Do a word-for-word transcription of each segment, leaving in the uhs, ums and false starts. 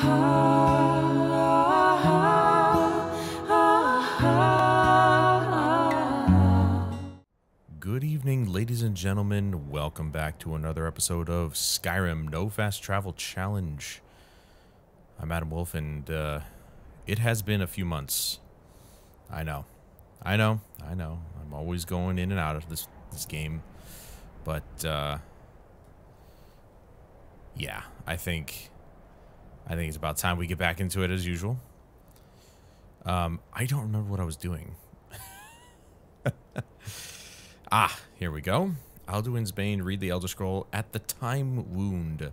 Good evening, ladies and gentlemen. Welcome back to another episode of Skyrim No Fast Travel Challenge. I'm Adam Wolf, and uh, it has been a few months. I know. I know. I know. I'm always going in and out of this, this game. But, uh... yeah, I think... I think it's about time we get back into it as usual. Um, I don't remember what I was doing. Ah, here we go. Alduin's Bane, read the Elder Scroll at the Time Wound.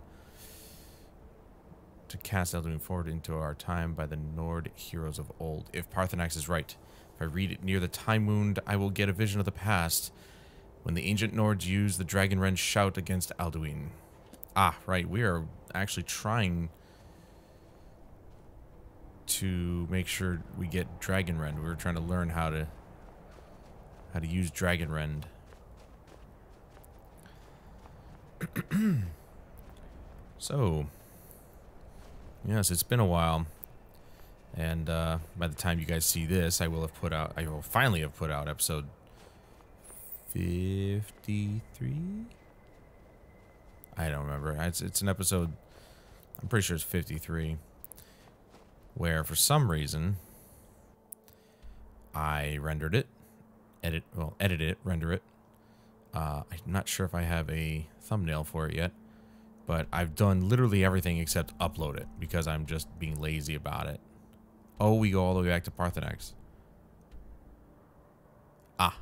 To cast Alduin forward into our time by the Nord heroes of old. If Paarthurnax is right, if I read it near the Time Wound, I will get a vision of the past. When the ancient Nords used the Dragonrend shout against Alduin. Ah, right. We are actually trying to make sure we get Dragonrend. We were trying to learn how to how to use Dragonrend. So, yes, it's been a while, and uh, by the time you guys see this, I will have put out. I will finally have put out episode fifty-three. I don't remember. It's it's an episode. I'm pretty sure it's fifty-three. Where, for some reason, I rendered it, edit, well, edit it, render it. Uh, I'm not sure if I have a thumbnail for it yet, but I've done literally everything except upload it because I'm just being lazy about it. Oh, we go all the way back to Paarthurnax. Ah,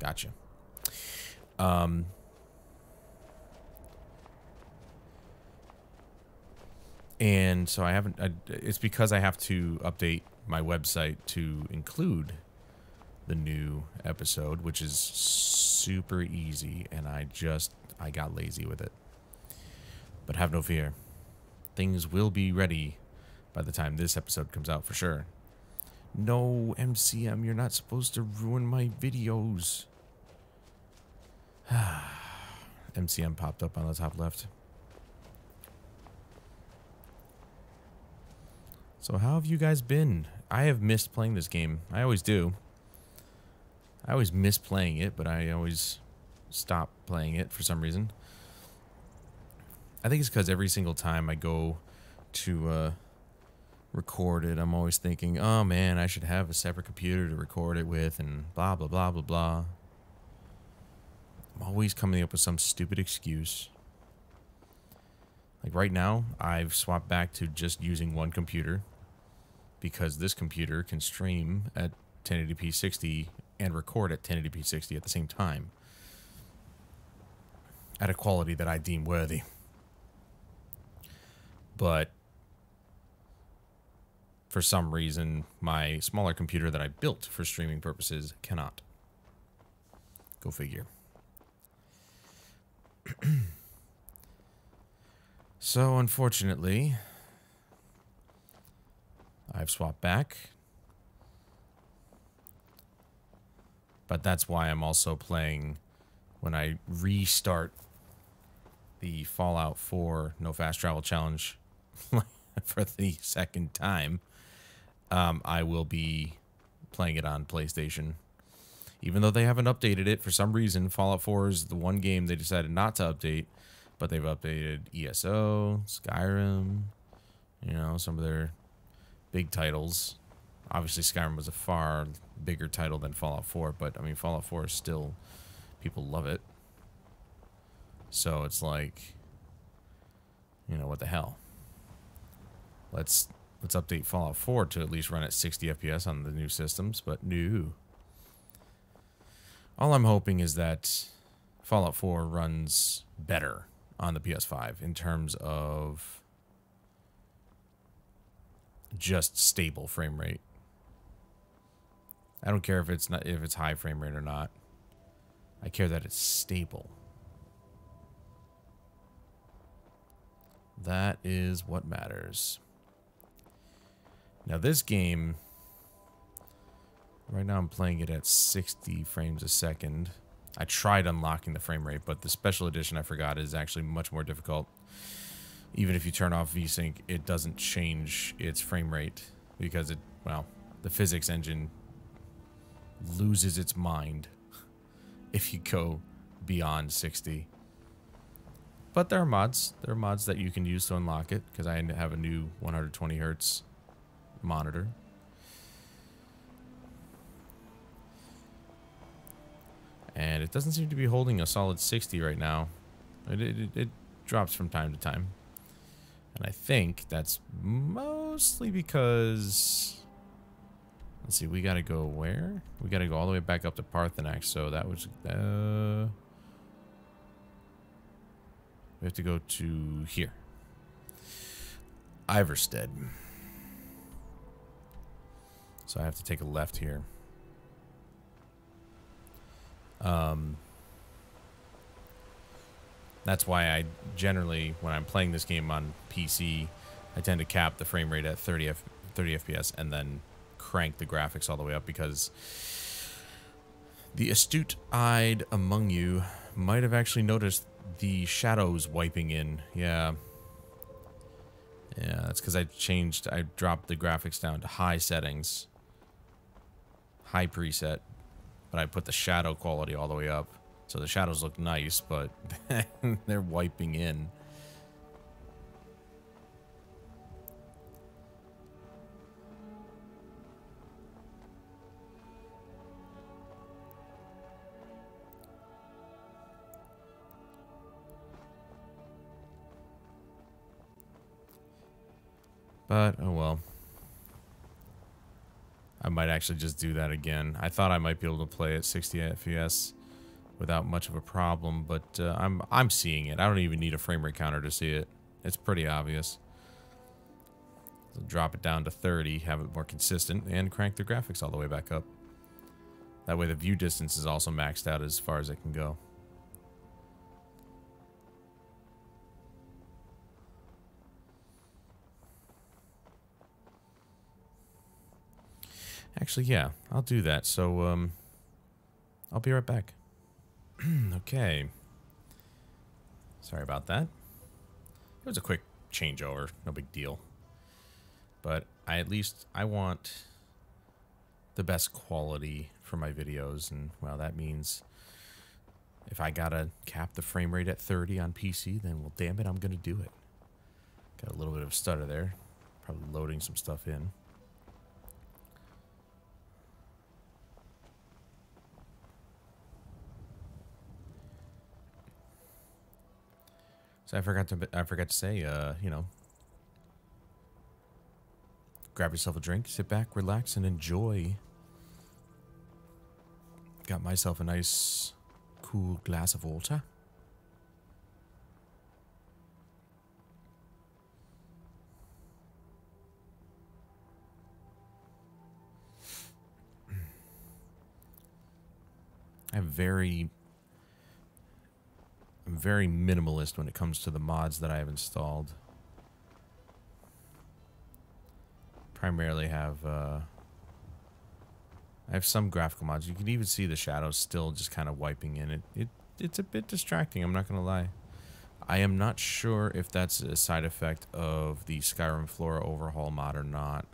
gotcha. Um, And so I haven't, I, it's because I have to update my website to include the new episode, which is super easy, and I just, I got lazy with it. But have no fear. Things will be ready by the time this episode comes out for sure. No, M C M, you're not supposed to ruin my videos. M C M popped up on the top left. So how have you guys been? I have missed playing this game. I always do. I always miss playing it, but I always stop playing it for some reason. I think it's because every single time I go to uh, record it, I'm always thinking, oh man, I should have a separate computer to record it with and blah, blah, blah, blah, blah. I'm always coming up with some stupid excuse. Like right now, I've swapped back to just using one computer, because this computer can stream at ten eighty p sixty and record at ten eighty p sixty at the same time at a quality that I deem worthy. But for some reason, my smaller computer that I built for streaming purposes cannot. Go figure. So unfortunately, I've swapped back. But that's why I'm also playing, when I restart the Fallout four No Fast Travel Challenge for the second time, um, I will be playing it on PlayStation. Even though they haven't updated it, for some reason, Fallout four is the one game they decided not to update, but they've updated E S O, Skyrim, you know, some of their big titles. Obviously, Skyrim was a far bigger title than Fallout four, but, I mean, Fallout four is still... people love it. So, it's like... you know, what the hell. Let's let's update Fallout four to at least run at sixty F P S on the new systems, but no. All I'm hoping is that Fallout four runs better on the P S five in terms of just stable frame rate. I don't care if it's not if it's high frame rate or not. I care that it's stable. That is what matters. Now this game, right now I'm playing it at sixty frames a second. I tried unlocking the frame rate, but the special edition I forgot is actually much more difficult. even if you turn off VSync, it doesn't change its frame rate because it, well, the physics engine loses its mind if you go beyond sixty. But there are mods. There are mods that you can use to unlock it, because I have a new one hundred twenty hertz monitor. And it doesn't seem to be holding a solid sixty right now. It, it, it drops from time to time. And I think that's mostly because... Let's see, we gotta go where? We gotta go all the way back up to Paarthurnax, so that was... Uh, we have to go to here. Ivarstead. So I have to take a left here. Um, that's why I generally, when I'm playing this game on P C, I tend to cap the frame rate at thirty F P S and then crank the graphics all the way up, because the astute-eyed among you might have actually noticed the shadows wiping in. Yeah. Yeah, that's because I changed, I dropped the graphics down to high settings. High preset. But I put the shadow quality all the way up. So the shadows look nice, but they're wiping in. But, oh well. I might actually just do that again. I thought I might be able to play at sixty F P S without much of a problem, but uh, I'm I'm seeing it. I don't even need a frame rate counter to see it. It's pretty obvious. So drop it down to thirty, have it more consistent, and crank the graphics all the way back up. That way the view distance is also maxed out as far as it can go. Actually, yeah, I'll do that. So, um, I'll be right back. Okay. Sorry about that. It was a quick changeover. No big deal. But I at least, I want the best quality for my videos. And, well, that means if I gotta cap the frame rate at thirty on P C, then, well, damn it, I'm gonna do it. Got a little bit of stutter there. Probably loading some stuff in. I forgot to I forgot to say, uh, you know, grab yourself a drink, sit back, relax, and enjoy. Got myself a nice, cool glass of water. I'm very... I'm very minimalist when it comes to the mods that I have installed. Primarily have, uh, I have some graphical mods. You can even see the shadows still just kind of wiping in. It, it, it's a bit distracting, I'm not going to lie. I am not sure if that's a side effect of the Skyrim Flora overhaul mod or not.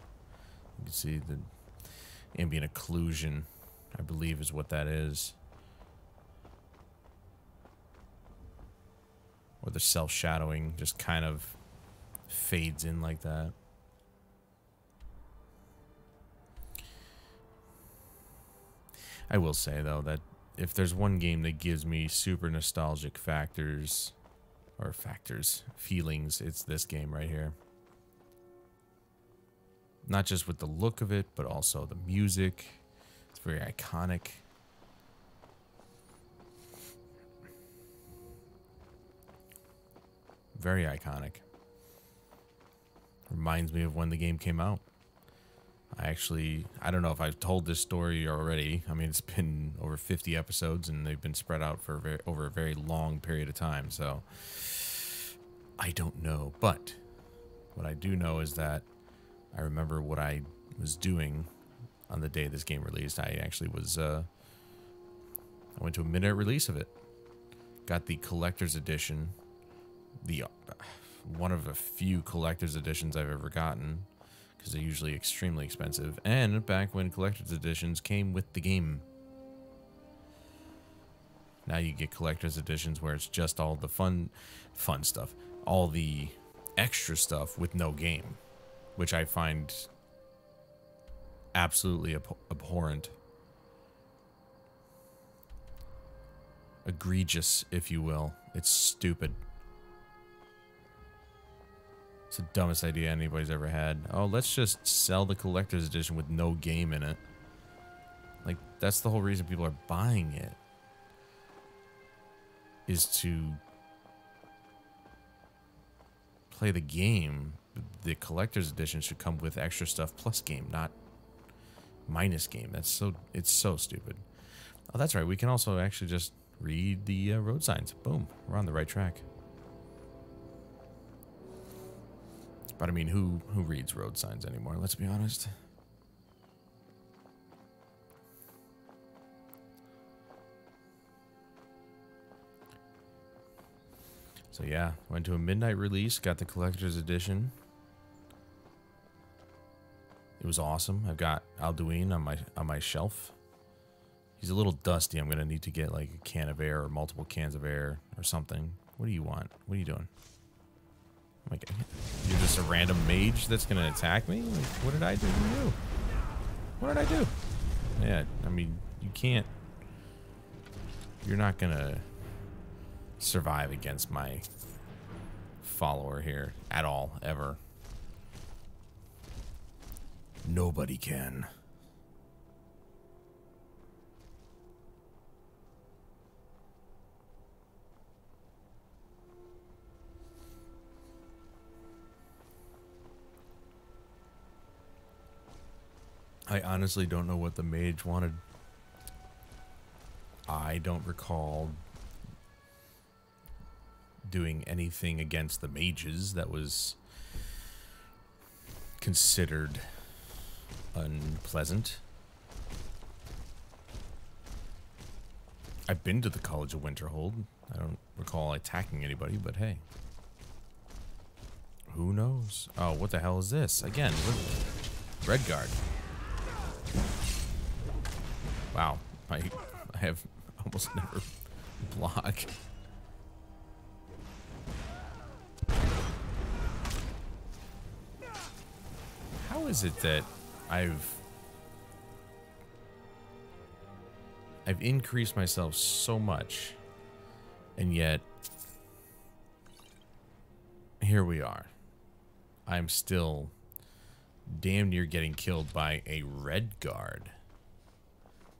You can see the ambient occlusion, I believe, is what that is. Or the self-shadowing just kind of fades in like that. I will say, though, that if there's one game that gives me super nostalgic factors, or factors, feelings, it's this game right here. Not just with the look of it, but also the music. It's very iconic. Very iconic. Reminds me of when the game came out. I actually, I don't know if I've told this story already. I mean, it's been over fifty episodes, and they've been spread out for a very, over a very long period of time, so I don't know. But what I do know is that I remember what I was doing on the day this game released. I actually was, uh, I went to a midnight release of it. Got the collector's edition. The one of a few collector's editions I've ever gotten, because they're usually extremely expensive, and back when collector's editions came with the game. Now you get collector's editions where it's just all the fun, fun stuff, all the extra stuff with no game, which I find absolutely ab abhorrent. Egregious, if you will. It's stupid. It's the dumbest idea anybody's ever had. Oh, let's just sell the collector's edition with no game in it. Like, that's the whole reason people are buying it. Is to play the game. The collector's edition should come with extra stuff plus game, not minus game. That's so, it's so stupid. Oh, that's right. We can also actually just read the uh, road signs. Boom. We're on the right track. But I mean, who who reads road signs anymore? Let's be honest. So yeah, went to a midnight release, got the collector's edition. It was awesome. I've got Alduin on my on my shelf. He's a little dusty. I'm gonna need to get like a can of air or multiple cans of air or something. What do you want? What are you doing? Oh my God. You're just a random mage that's gonna attack me? Like, what did I do to you? What did I do? Yeah, I mean, you can't. You're not gonna survive against my follower here at all, ever. Nobody can. I honestly don't know what the mage wanted. I don't recall doing anything against the mages that was considered unpleasant. I've been to the College of Winterhold. I don't recall attacking anybody, but hey. Who knows? Oh, what the hell is this? Again, Redguard. Wow, I, I have almost never block. How is it that I've I've increased myself so much, and yet here we are. I'm still damn near getting killed by a Redguard.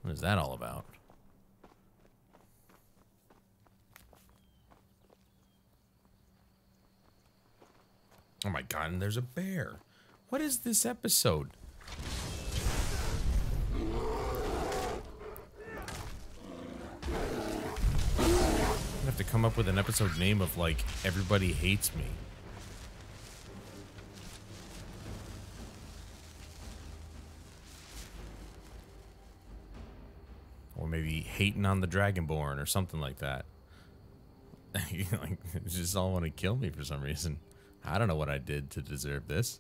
What is that all about? Oh my God, and there's a bear. What is this episode? I have to come up with an episode name of like, Everybody Hates Me. Or maybe Hating on the Dragonborn or something like that. Like, they just all want to kill me for some reason. I don't know what I did to deserve this.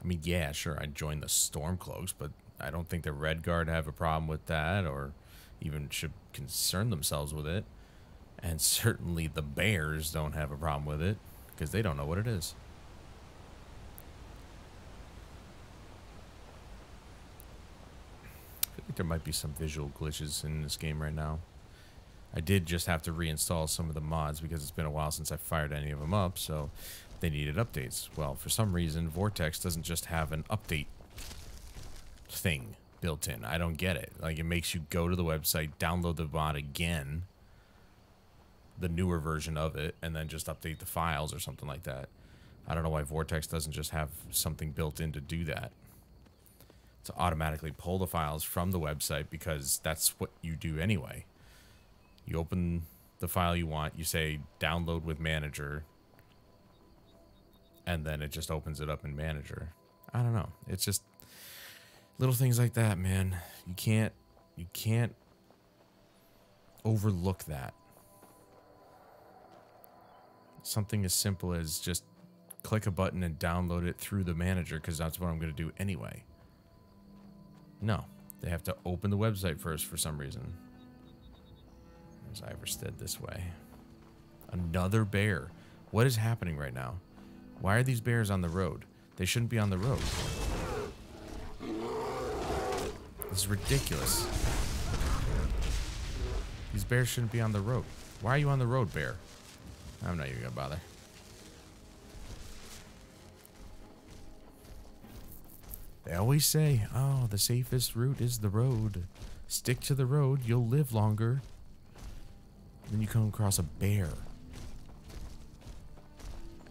I mean, yeah, sure, I joined the Stormcloaks, but I don't think the Redguard have a problem with that or even should concern themselves with it. And certainly the bears don't have a problem with it because they don't know what it is. There might be some visual glitches in this game right now. I did just have to reinstall some of the mods because it's been a while since I fired any of them up, so they needed updates. Well, for some reason, Vortex doesn't just have an update thing built in. I don't get it. Like, it makes you go to the website, download the mod again, the newer version of it, and then just update the files or something like that. I don't know why Vortex doesn't just have something built in to do that. To automatically pull the files from the website, because that's what you do anyway. You open the file you want, you say download with manager, and then it just opens it up in manager. I don't know. It's just little things like that, man. You can't you can't overlook that. something as simple as just click a button and download it through the manager, because that's what I'm going to do anyway. No, they have to open the website first for some reason. There's Ivarstead this way. Another bear. What is happening right now? Why are these bears on the road? They shouldn't be on the road. This is ridiculous. These bears shouldn't be on the road. Why are you on the road, bear? I'm not even gonna bother. They always say, oh, the safest route is the road. Stick to the road, you'll live longer. Then you come across a bear.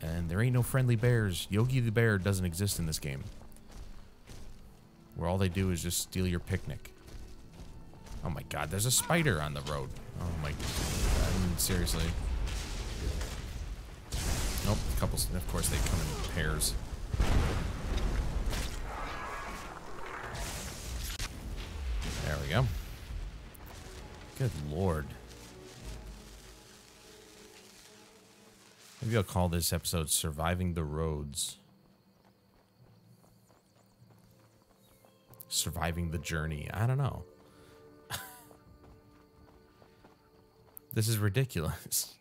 And there ain't no friendly bears. Yogi the bear doesn't exist in this game. Where all they do is just steal your picnic. Oh my god, there's a spider on the road. Oh my god, I mean, seriously. Nope, couples, of course they come in pairs. There we go. Good lord. Maybe I'll call this episode Surviving the Roads. Surviving the Journey. I don't know. This is ridiculous.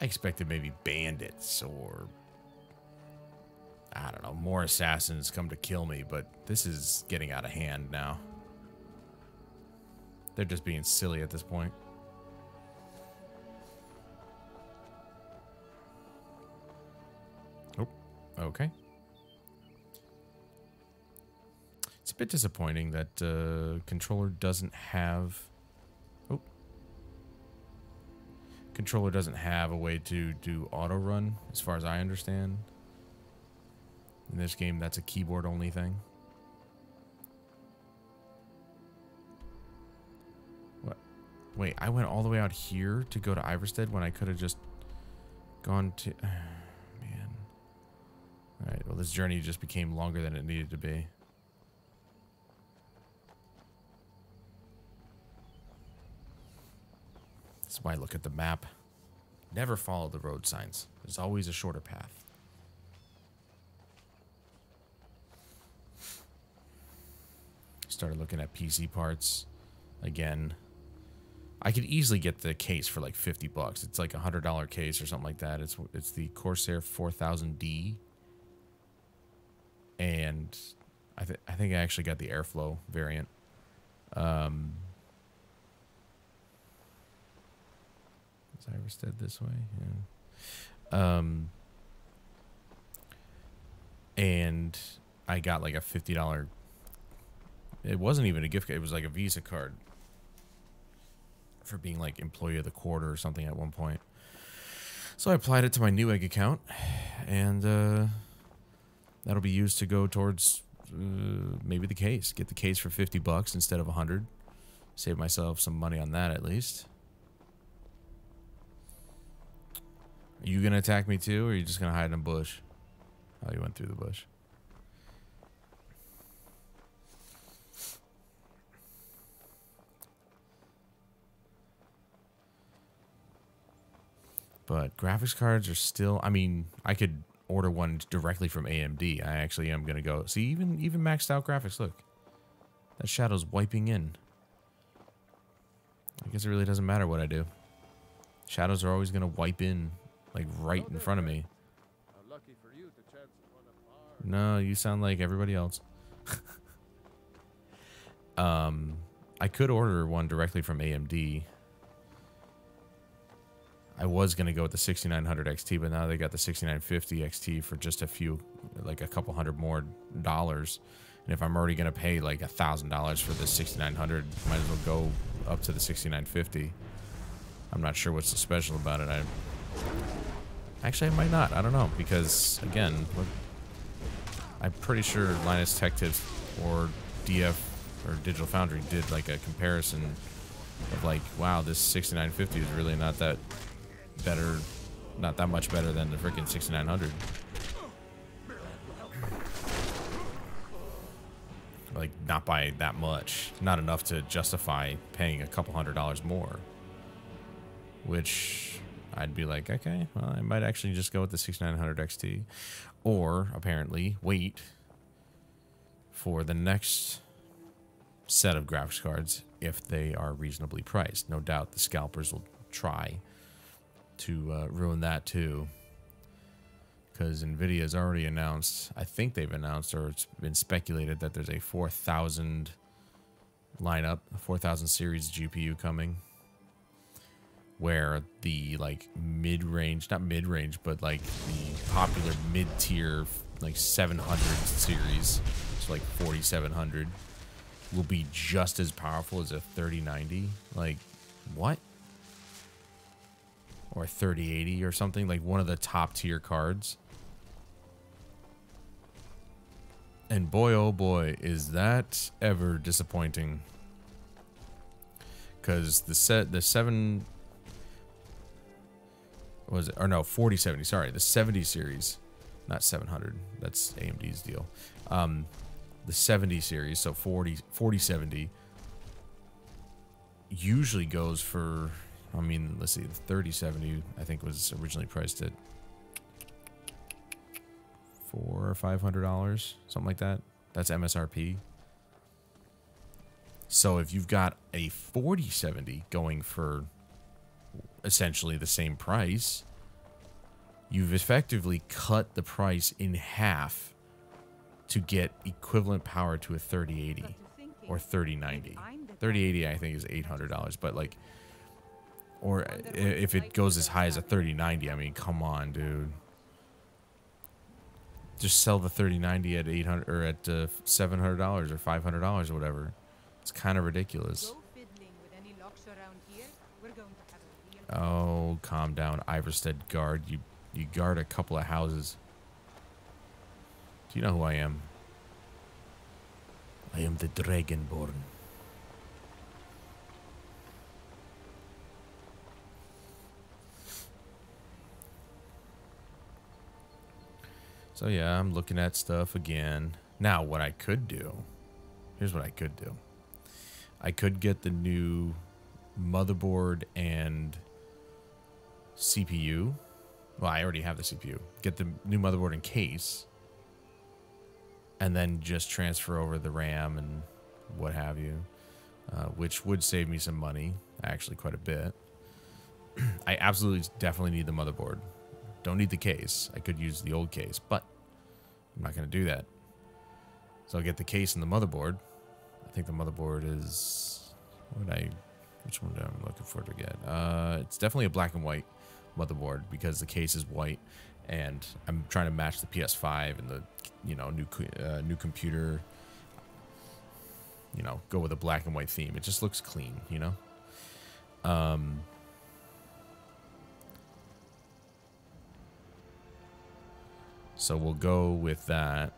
I expected maybe bandits or... I don't know, more assassins come to kill me, but this is getting out of hand now. They're just being silly at this point. Oh, okay. It's a bit disappointing that uh, controller doesn't have... Oh. Controller doesn't have a way to do auto run, as far as I understand. In this game, that's a keyboard only thing. What? Wait, I went all the way out here to go to Ivarstead when I could have just gone to... Man. Alright, well this journey just became longer than it needed to be. That's why I look at the map. Never follow the road signs. There's always a shorter path. Started looking at P C parts again. I could easily get the case for like fifty bucks. It's like a hundred dollar case or something like that. It's it's the Corsair four thousand D, and I think I think I actually got the airflow variant. Um, is Ivarstead this way? Yeah. Um, and I got like a fifty dollar. It wasn't even a gift card. It was like a Visa card for being like employee of the quarter or something at one point. So I applied it to my Newegg account, and uh, that'll be used to go towards uh, maybe the case. Get the case for fifty bucks instead of a hundred. Save myself some money on that at least. Are you going to attack me too, or are you just going to hide in a bush? Oh, you went through the bush. But graphics cards are still, I mean, I could order one directly from A M D. I actually am going to go. See, even even maxed out graphics, look. That shadow's wiping in. I guess it really doesn't matter what I do. Shadows are always going to wipe in, like, right in front of me. No, you sound like everybody else. um, I could order one directly from A M D. I was going to go with the sixty-nine hundred X T, but now they got the sixty-nine fifty X T for just a few, like a couple hundred more dollars. And if I'm already going to pay like a thousand dollars for the sixty-nine hundred, might as well go up to the sixty-nine fifty. I'm not sure what's so special about it. I Actually, I might not. I don't know, because, again, look, I'm pretty sure Linus Tech Tips or D F or Digital Foundry did like a comparison of like, wow, this sixty-nine fifty is really not that... better, not that much better than the freaking sixty-nine hundred. Like, not by that much. Not enough to justify paying a couple hundred dollars more. which I'd be like, okay, well, I might actually just go with the sixty-nine hundred X T, or apparently wait for the next set of graphics cards if they are reasonably priced. No doubt the scalpers will try to uh, ruin that too, because NVIDIA's already announced, I think they've announced, or it's been speculated, that there's a four thousand lineup, a four thousand series G P U coming, where the like mid-range, not mid-range, but like the popular mid-tier like seven hundred series, so like forty-seven hundred, will be just as powerful as a thirty ninety. Like, what? Or thirty eighty or something, like one of the top tier cards. And boy, oh boy, is that ever disappointing. Because the set, the seven, what was it? Or no, forty seventy, sorry, the seventy series, not seven hundred, that's A M D's deal. Um, the seventy series, so forty, forty seventy, usually goes for, I mean, let's see, the thirty seventy, I think, was originally priced at four or five hundred dollars, something like that. That's M S R P. So if you've got a forty seventy going for essentially the same price, you've effectively cut the price in half to get equivalent power to a thirty eighty or thirty ninety. thirty eighty, I think, is eight hundred dollars, but like, or if it goes as high as a thirty ninety, I mean, come on, dude. Just sell the thirty ninety at eight hundred or at uh, seven hundred dollars or five hundred dollars or whatever. It's kind of ridiculous. Oh, calm down, Ivarstead guard. You you guard a couple of houses. Do you know who I am? I am the Dragonborn. So yeah, I'm looking at stuff again. Now what I could do, here's what I could do. I could get the new motherboard and C P U. Well, I already have the C P U. Get the new motherboard and case, and then just transfer over the RAM and what have you, uh, which would save me some money, actually quite a bit. I absolutely definitely need the motherboard. Don't need the case. I could use the old case, but I'm not going to do that. So I'll get the case and the motherboard. I think the motherboard is... What did I, which one am I looking for to get? Uh, it's definitely a black and white motherboard, because the case is white, and I'm trying to match the P S five and the, you know, new uh, new computer. You know, go with a black and white theme. It just looks clean, you know? Um... So we'll go with that.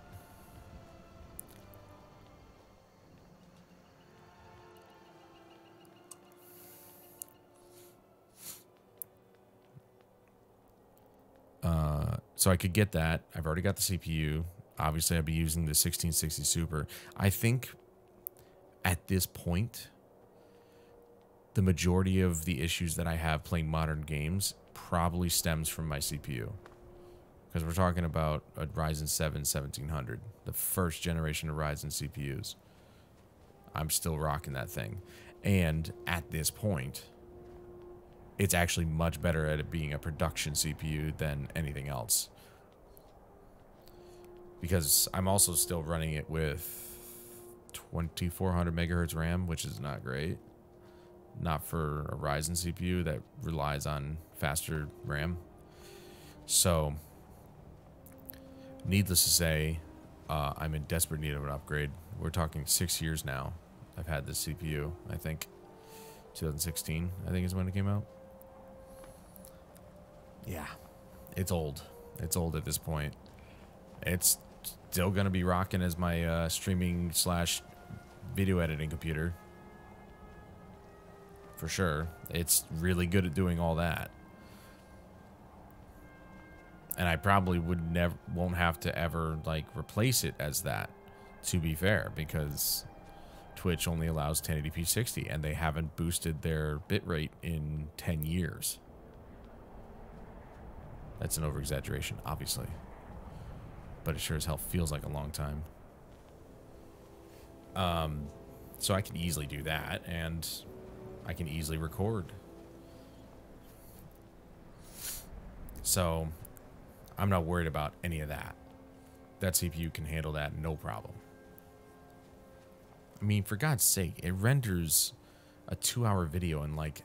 Uh, so I could get that. I've already got the C P U. Obviously, I'd be using the sixteen sixty Super. I think at this point, the majority of the issues that I have playing modern games probably stems from my C P U. Because we're talking about a Ryzen seven seventeen hundred, the first generation of Ryzen C P Us. I'm still rocking that thing. And at this point, it's actually much better at it being a production C P U than anything else. Because I'm also still running it with twenty-four hundred megahertz RAM, which is not great. Not for a Ryzen C P U that relies on faster RAM. So... needless to say, uh, I'm in desperate need of an upgrade. We're talking six years now. I've had this C P U, I think. twenty sixteen, I think, is when it came out. Yeah. It's old. It's old at this point. It's still going to be rocking as my uh, streaming slash video editing computer. For sure. It's really good at doing all that. And I probably would never, won't have to ever like replace it as that, to be fair, because Twitch only allows ten eighty p sixty, and they haven't boosted their bitrate in ten years. That's an over-exaggeration, obviously. But it sure as hell feels like a long time. Um, so I can easily do that, and I can easily record. So I'm not worried about any of that. That C P U can handle that, no problem. I mean, for God's sake, it renders a two-hour video in like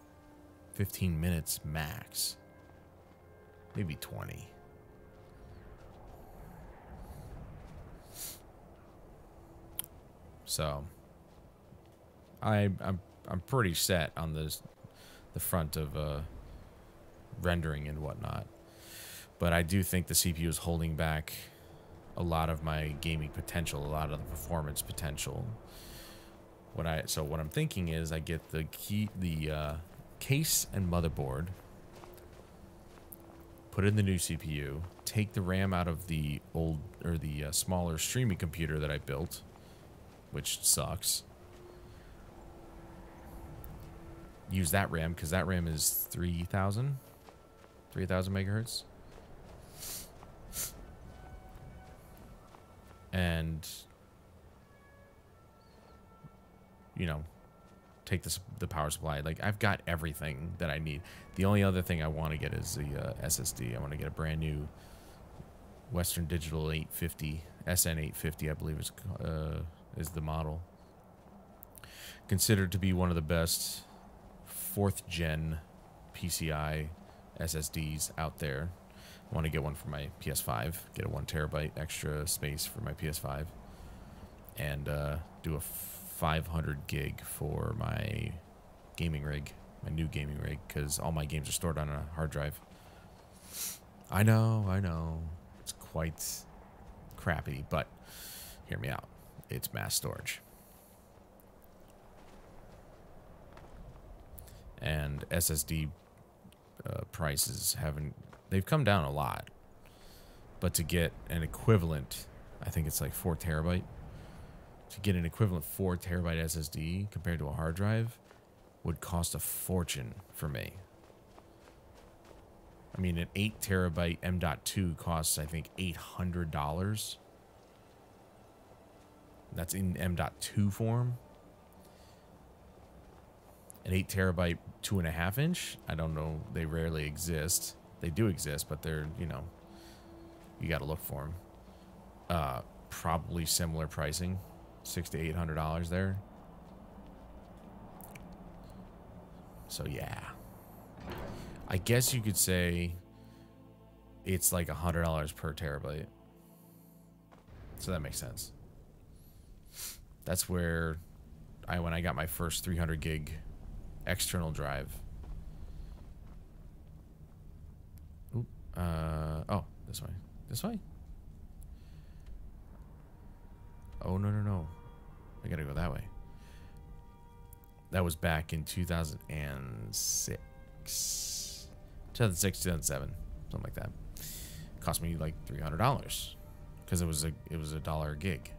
fifteen minutes max. Maybe twenty. So I I'm I'm pretty set on this the front of uh rendering and whatnot. But I do think the C P U is holding back a lot of my gaming potential, a lot of the performance potential. What I so what I'm thinking is I get the key the uh, case and motherboard, put in the new C P U, take the RAM out of the old or the uh, smaller streaming computer that I built, which sucks. Use that RAM because that RAM is three thousand megahertz, and you know, take this the power supply. Like, I've got everything that I need. The only other thing I want to get is the uh, S S D. I want to get a brand new Western Digital eight fifty, S N eight fifty, I believe is uh, is the model. Considered to be one of the best fourth gen P C I S S Ds out there. I want to get one for my P S five. Get a one terabyte extra space for my P S five, and uh, do a five hundred gig for my gaming rig, my new gaming rig, because all my games are stored on a hard drive. I know, I know, it's quite crappy, but hear me out. It's mass storage. And S S D uh, prices haven't, they've come down a lot, but to get an equivalent, I think it's like four terabyte. To get an equivalent four terabyte S S D compared to a hard drive would cost a fortune for me. I mean, an eight terabyte M dot two costs, I think, eight hundred dollars. That's in M dot two form. An eight terabyte two and a half inch. I don't know. They rarely exist. They do exist, but they're, you know, you got to look for them. Uh, probably similar pricing. Six to eight hundred dollars there. So yeah, I guess you could say it's like a hundred dollars per terabyte. So that makes sense. That's where I when I got my first three hundred gig external drive. Oop, uh, oh, this way, this way. Oh, no, no, no. I gotta go that way. That was back in two thousand six. two thousand six, two thousand seven. Something like that. It cost me like three hundred dollars. Because it was a it was a dollar a gig.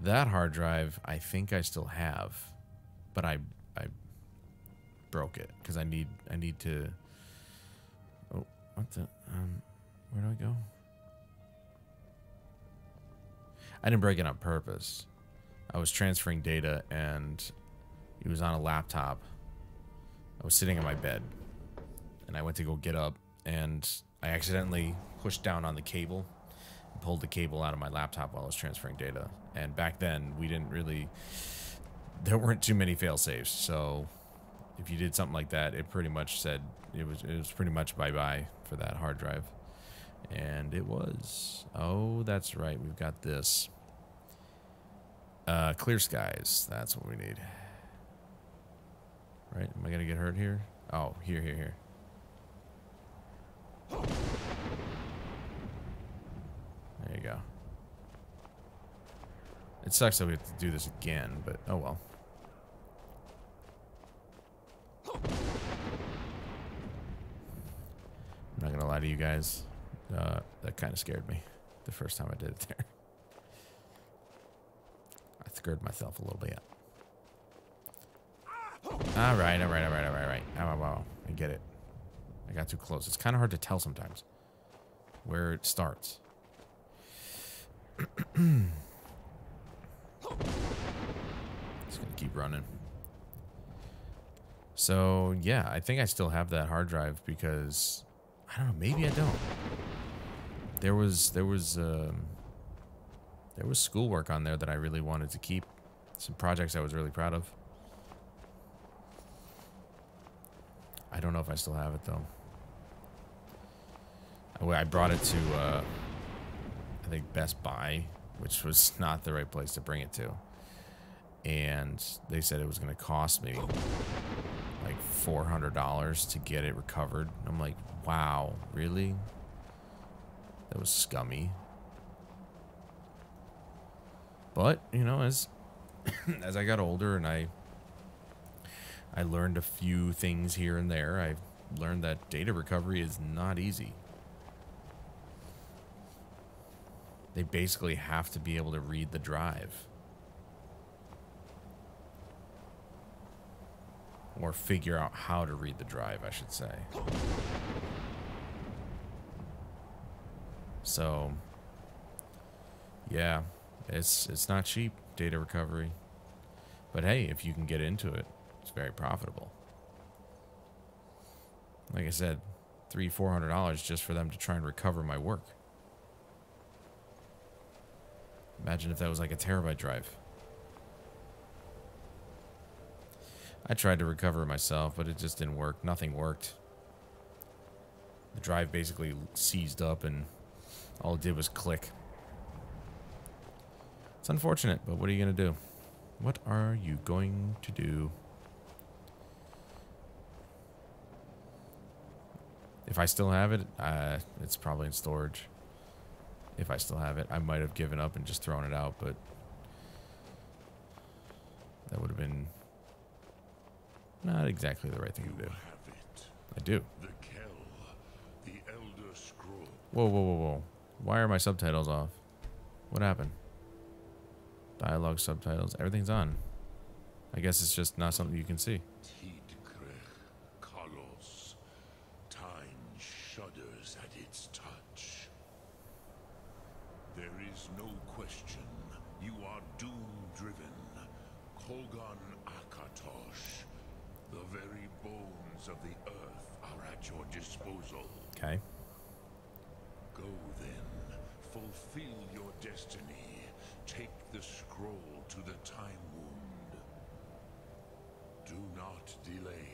That hard drive, I think I still have. But I I broke it. Because I need I need to... Oh, what the... Um... Where do I go? I didn't break it on purpose. I was transferring data and it was on a laptop. I was sitting on my bed and I went to go get up and I accidentally pushed down on the cable and pulled the cable out of my laptop while I was transferring data. And back then we didn't really, there weren't too many fail safes. So if you did something like that, it pretty much said, it was, it was pretty much bye-bye for that hard drive. And it was. Oh, that's right. We've got this. Uh, clear skies. That's what we need. Right? Am I going to get hurt here? Oh, here, here, here. There you go. It sucks that we have to do this again, but oh well. I'm not going to lie to you guys. Uh, that kind of scared me. the first time I did it there. I screwed myself a little bit. All right, all right, all right, all right, all right. Ow, ow, ow. I get it. I got too close. It's kind of hard to tell sometimes where it starts. Just gonna keep running. So yeah, I think I still have that hard drive because I don't know. Maybe I don't. There was there was um, there was schoolwork on there that I really wanted to keep. Some projects I was really proud of. I don't know if I still have it though. I brought it to uh, I think Best Buy, which was not the right place to bring it to, and they said it was going to cost me like four hundred dollars to get it recovered. And I'm like, wow, really? That was scummy. But you know, as as I got older and I I learned a few things here and there, I learned that data recovery is not easy. They basically have to be able to read the drive. Or figure out how to read the drive, I should say. So, yeah, it's it's not cheap, data recovery. But hey, if you can get into it, it's very profitable. Like I said, three, four hundred dollars just for them to try and recover my work. Imagine if that was like a terabyte drive. I tried to recover it myself, but it just didn't work. Nothing worked. The drive basically seized up and all it did was click. It's unfortunate, but what are you going to do? What are you going to do? If I still have it, uh, it's probably in storage. If I still have it, I might have given up and just thrown it out, but that would have been not exactly the right thing to do. I do. The Kel, the Elder Scroll. Whoa, whoa, whoa, whoa. Why are my subtitles off? What happened? Dialogue, subtitles, everything's on. I guess it's just not something you can see. Time shudders at its touch. There is no question. You are doom-driven. Kolgan Akatosh. The very bones of the earth are at your disposal. Okay. Go then. Fulfill your destiny. Take the scroll to the Time Wound. Do not delay.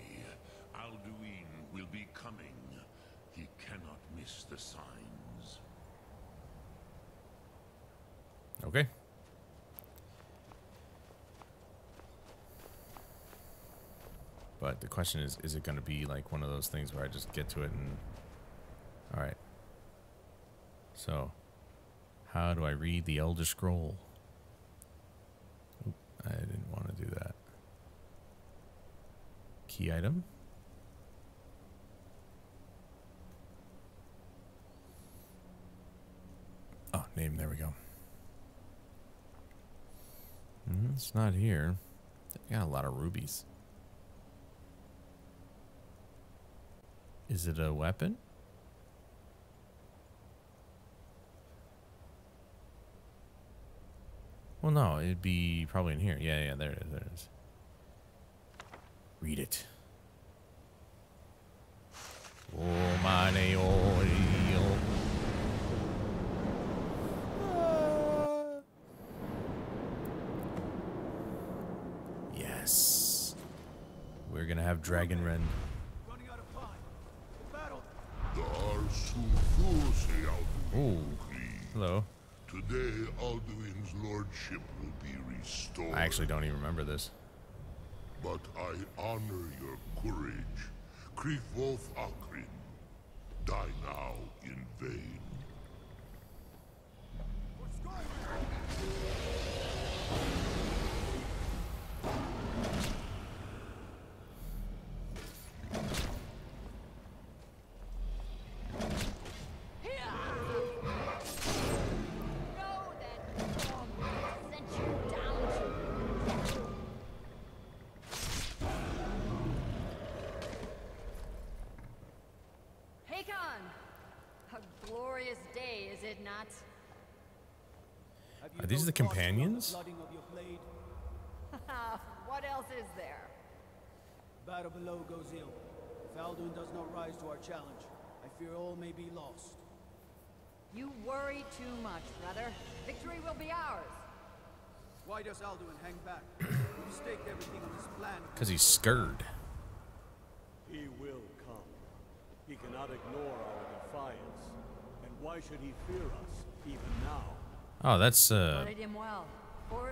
Alduin will be coming. He cannot miss the signs. Okay. But the question is, is it going to be like one of those things where I just get to it and... Alright. So, how do I read the Elder Scroll? Oop, I didn't want to do that. Key item? Oh, name, there we go. Mm, it's not here. I got a lot of rubies. Is it a weapon? Well, no, it'd be probably in here. Yeah, yeah, there it is, there it is. Read it. Oh, my name. Yes. We're gonna have Dragonrend. Oh, hello. Today, Alduin's lordship will be restored. I actually don't even remember this. But I honor your courage. Krievolf Akrin, die now in vain. glorious day, is it not? Are these the companions? What else is there? Battle below goes ill. If Alduin does not rise to our challenge, I fear all may be lost. You worry too much, brother. Victory will be ours. Why does Alduin hang back? We've staked everything on his plan. Because he's scared. He will come. He cannot ignore our defiance. And why should he fear us even now? Oh, that's uh,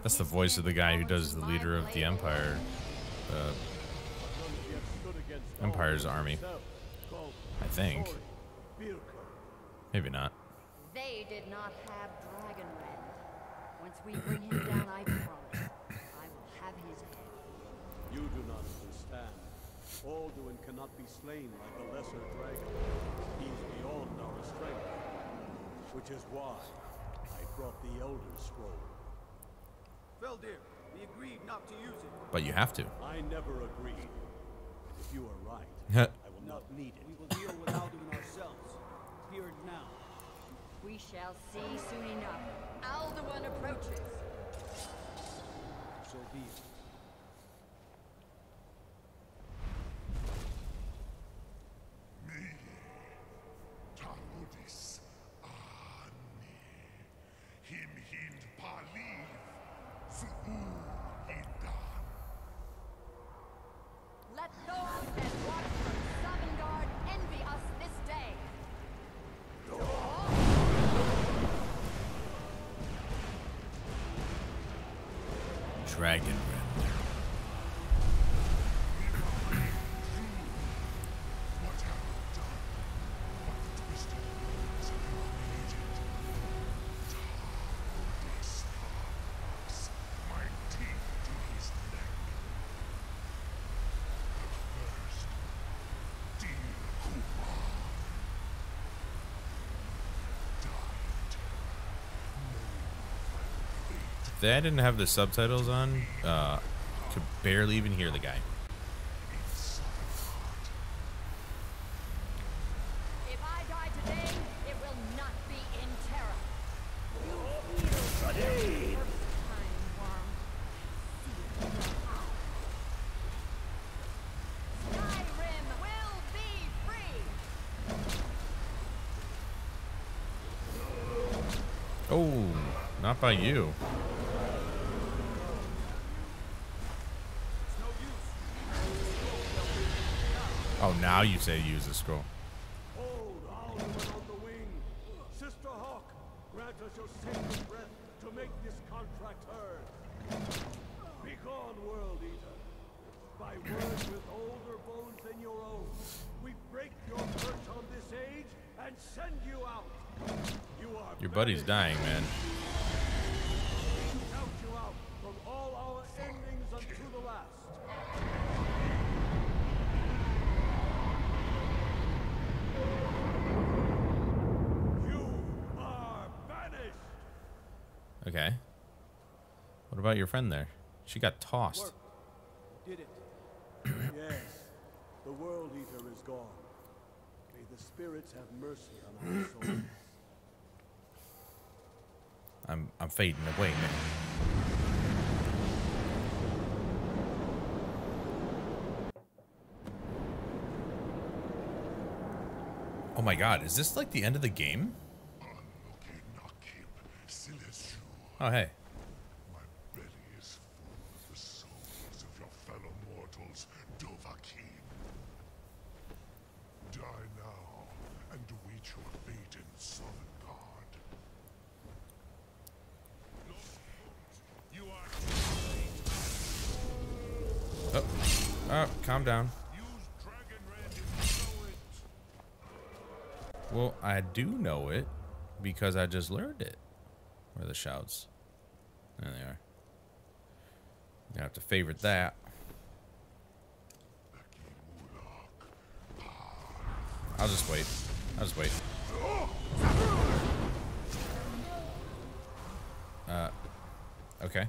that's the voice of the guy who does the leader of the Empire, uh, Empire's army, I think. Maybe not. They did not have Dragonrend. Once we bring him down, I promise, I will have his head. You do not understand. Alduin cannot be slain like a lesser dragon. He's beyond our strength, which is why I brought the Elder Scroll. Feldir, we agreed not to use it. But you have to. I never agreed. If you are right, I will not need it. We will deal with Alduin ourselves. Feared now. We shall see soon enough. Alduin approaches. So be it. Dragonrend. If I didn't have the subtitles on, uh, could barely even hear the guy. If I die today, it will not be in terror. You Skyrim will be free. Oh, not by you. Oh, now you say use the scroll. Hold all around the wing. Sister Hawk, grant us your sacred breath to make this contract heard. Be gone, world eater. By words with older bones than your own, we break your curse on this age and send you out. You are your buddy's dying, man. We count you out from all our endings unto the last. Okay. What about your friend there? She got tossed. Did it. Yes. The world eater is gone. May the spirits have mercy on our souls. I'm I'm fading away, man. Oh my god, is this like the end of the game? Oh, hey. My belly is full of the souls of your fellow mortals, Dovahkiin. Die now and await your fate in Sovngarde. You are. Oh, oh, calm down. Well, I do know it because I just learned it. Where are the shouts? There they are. You have to favorite that. I'll just wait. I'll just wait. Uh, okay.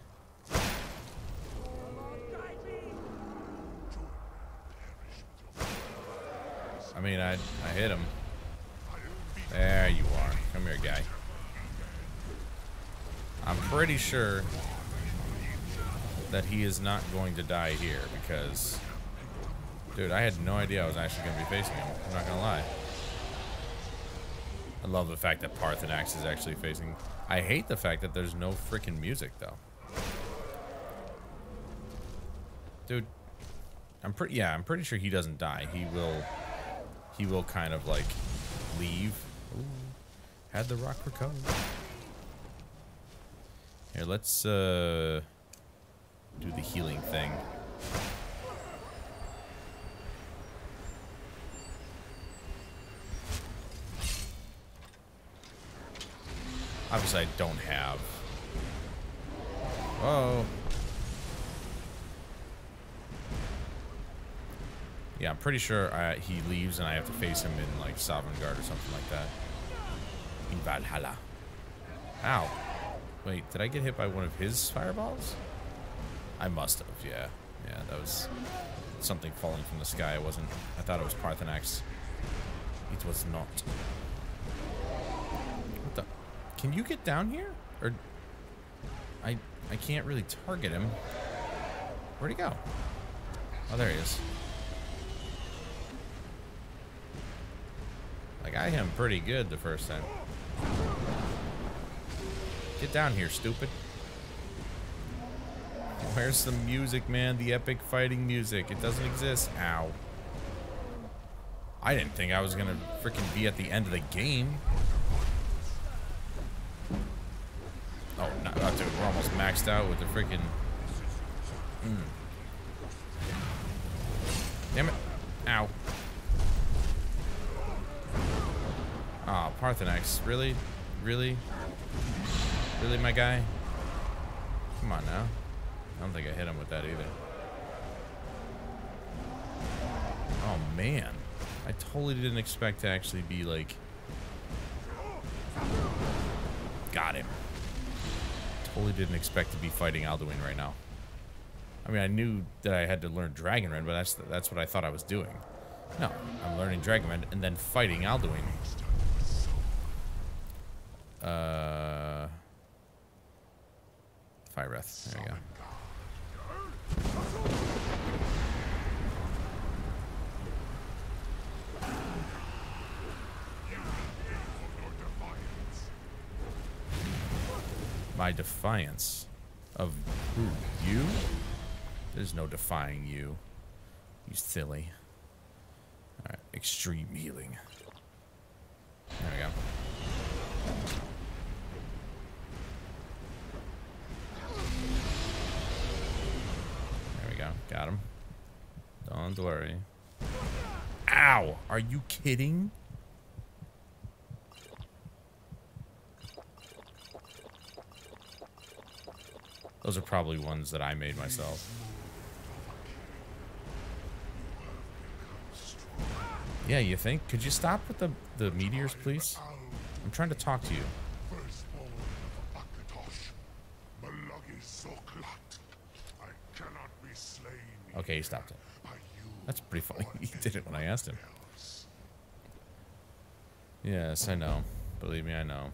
I mean, I I hit him. There you are. Come here, guy. I'm pretty sure that he is not going to die here because, dude, I had no idea I was actually going to be facing him. I'm not going to lie. I love the fact that Paarthurnax is actually facing. I hate the fact that there's no freaking music, though. Dude, I'm pretty, yeah, I'm pretty sure he doesn't die. He will, he will kind of like leave. Ooh, had the rock recover. Here, let's uh, do the healing thing. Obviously, I don't have. Oh. Yeah, I'm pretty sure I, he leaves and I have to face him in like Sovngarde or something like that. In Valhalla. Ow. Wait, did I get hit by one of his fireballs? I must have, yeah. Yeah, that was something falling from the sky. I wasn't. I thought it was Paarthurnax. It was not. What the? Can you get down here? Or I I can't really target him. Where'd he go? Oh, there he is. I got him pretty good the first time. Get down here, stupid. Where's the music, man? The epic fighting music. It doesn't exist. Ow. I didn't think I was gonna freaking be at the end of the game. Oh, no, oh, dude, we're almost maxed out with the freaking. Mm. Damn it. Ow. Aw, oh, Paarthurnax. Really? Really? Really, my guy? Come on now. I don't think I hit him with that either. Oh, man. I totally didn't expect to actually be like. Got him. Totally didn't expect to be fighting Alduin right now. I mean, I knew that I had to learn Dragonrend, but that's that's what I thought I was doing. No, I'm learning Dragonrend and then fighting Alduin. Uh, Fire Breath. There we go. My defiance of who? You? There's no defying you. You silly. All right, extreme healing. There we go. There we go. Got him. Don't worry. Ow! Are you kidding? Those are probably ones that I made myself. Yeah, you think? Could you stop with the, the meteors, please? I'm trying to talk to you. Okay, he stopped it. That's pretty funny. He did it when I asked him. Yes, I know. Believe me, I know.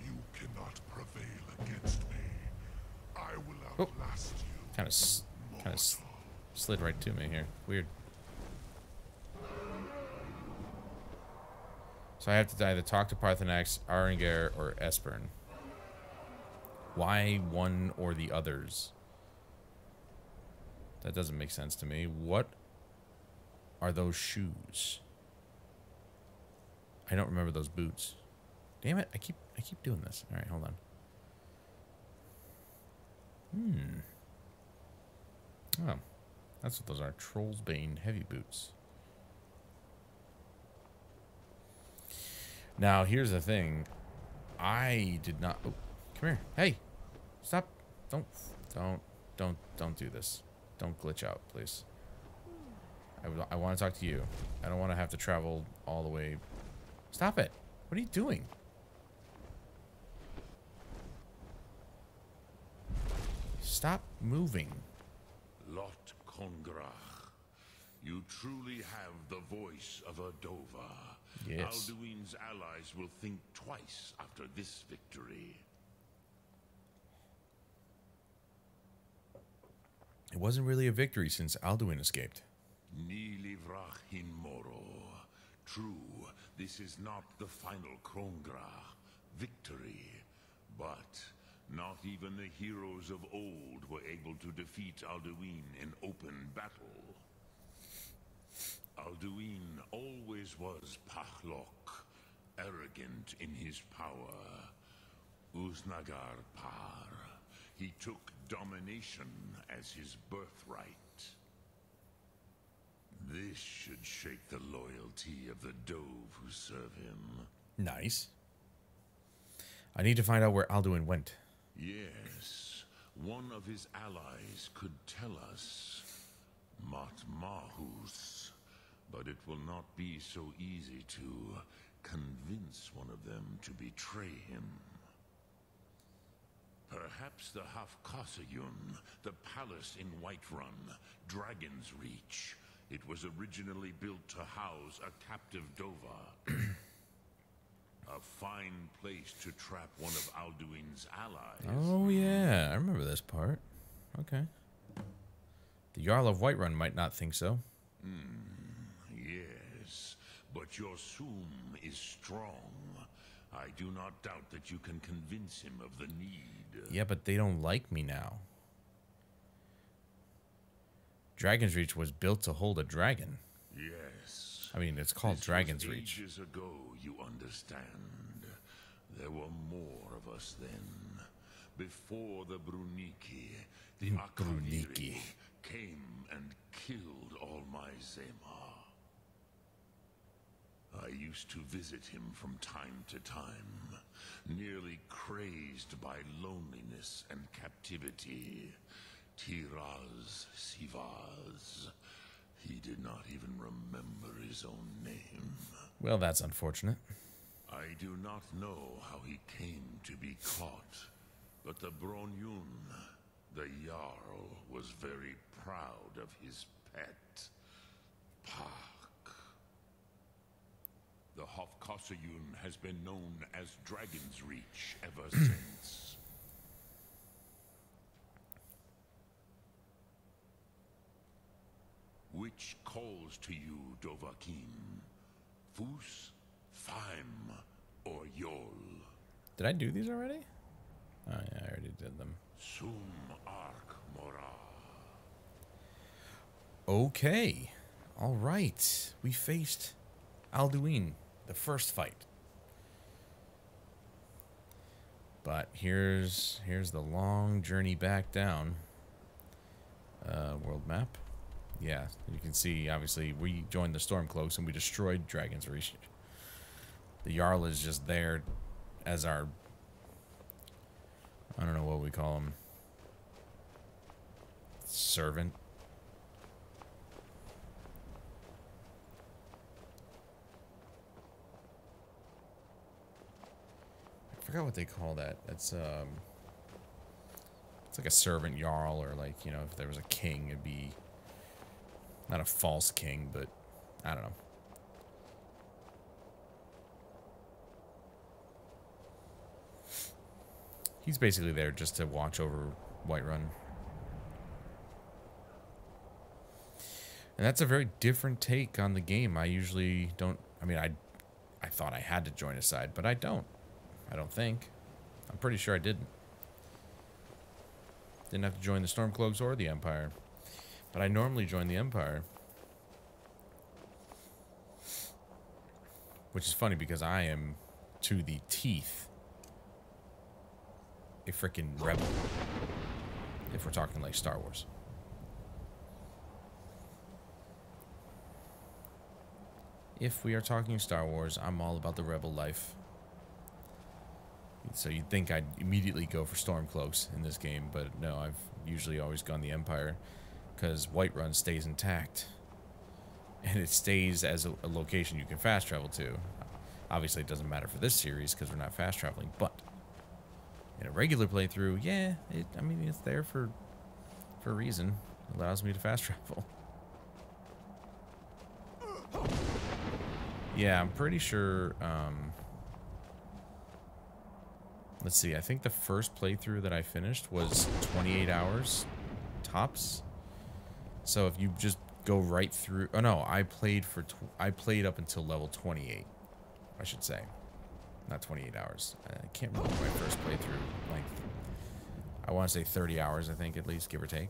You cannot prevail against me. Oh, kind of, kind of slid right to me here. Weird. So I have to either talk to Paarthurnax, Arengar, or Espern. Why one or the others? That doesn't make sense to me. What are those shoes? I don't remember those boots. Damn it! I keep, I keep doing this. All right, hold on. Hmm. Oh. That's what those are. Trollsbane heavy boots. Now, here's the thing. I did not. Oh, come here. Hey. Stop. Don't. Don't. Don't. Don't do this. Don't glitch out, please. I, I want to talk to you. I don't want to have to travel all the way. Stop it. What are you doing? Stop moving. Lot Congrach, you You truly have the voice of Erdova. Yes. Alduin's allies will think twice after this victory. It wasn't really a victory since Alduin escaped. Nilivrach in Moro. True, this is not the final Krongra victory, but not even the heroes of old were able to defeat Alduin in open battle. Alduin always was Pahlok, arrogant in his power. Uznagar Par. He took domination as his birthright. This should shake the loyalty of the Dove who serve him. Nice. I need to find out where Alduin went. Yes. One of his allies could tell us. Matmahus. But it will not be so easy to convince one of them to betray him. Perhaps the Hafkasayun, the palace in Whiterun, Dragon's Reach. It was originally built to house a captive Dova. A fine place to trap one of Alduin's allies. Oh yeah, I remember this part. Okay. The Jarl of Whiterun might not think so. Mm, yes, but your Soom is strong. I do not doubt that you can convince him of the need. Yeah, but they don't like me now. Dragon's Reach was built to hold a dragon. Yes. I mean, it's called this Dragon's Reach. Ages ago, you understand. There were more of us then. Before the Bruniki, the Bruniki came and killed all my Zemar. I used to visit him from time to time, nearly crazed by loneliness and captivity. Tiraz, Sivaz. He did not even remember his own name. Well, that's unfortunate. I do not know how he came to be caught, but the Bronyun, the Jarl, was very proud of his pet, Pak. The Hofkasayun has been known as Dragon's Reach ever since. Which calls to you, Dovahkiin? Fus, Faim, or Yol? Did I do these already? Oh, yeah, I already did them. Sum Ark Mora. Okay. All right. We faced Alduin, the first fight. But here's here's the long journey back down. Uh, world map. Yeah, you can see, obviously, we joined the Stormcloaks and we destroyed Dragon's Reach. The Jarl is just there as our... I don't know what we call him. Servant. I forgot what they call that. That's, um... It's like a servant Jarl, or like, you know, if there was a king, it'd be... Not a false king, but I don't know. He's basically there just to watch over Whiterun. And that's a very different take on the game. I usually don't... I mean, I, I thought I had to join a side, but I don't. I don't think. I'm pretty sure I didn't. Didn't have to join the Stormcloaks or the Empire. But I normally join the Empire. Which is funny because I am, to the teeth, a freaking rebel. If we're talking like Star Wars. If we are talking Star Wars, I'm all about the rebel life. So you'd think I'd immediately go for Stormcloaks in this game, but no, I've usually always gone the Empire. Because Whiterun stays intact, and it stays as a, a location you can fast travel to. Obviously, it doesn't matter for this series because we're not fast traveling. But in a regular playthrough, yeah, it, I mean, it's there for for a reason. It allows me to fast travel. Yeah, I'm pretty sure. Um, let's see. I think the first playthrough that I finished was twenty-eight hours tops. So if you just go right through. Oh no, I played for. Tw I played up until level twenty-eight. I should say, not twenty-eight hours. I can't remember my first playthrough length. I want to say thirty hours. I think at least, give or take.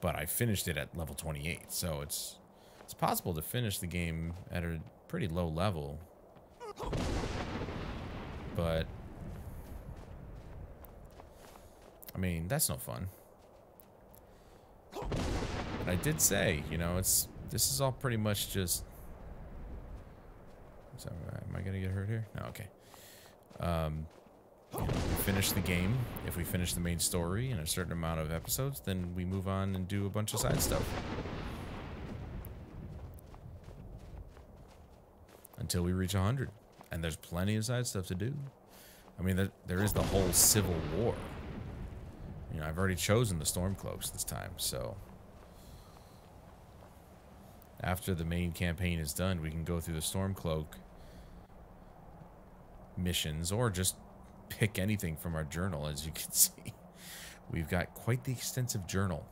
But I finished it at level twenty-eight, so it's it's possible to finish the game at a pretty low level. But I mean, that's no fun. But I did say, you know, it's this is all pretty much just. So, am I gonna get hurt here? No, okay. Um, you know, we finish the game. If we finish the main story in a certain amount of episodes, then we move on and do a bunch of side stuff until we reach one hundred. And there's plenty of side stuff to do. I mean, there, there is the whole Civil War. You know, I've already chosen the Stormcloaks this time, so after the main campaign is done, we can go through the Stormcloak missions, or just pick anything from our journal. As you can see, we've got quite the extensive journal.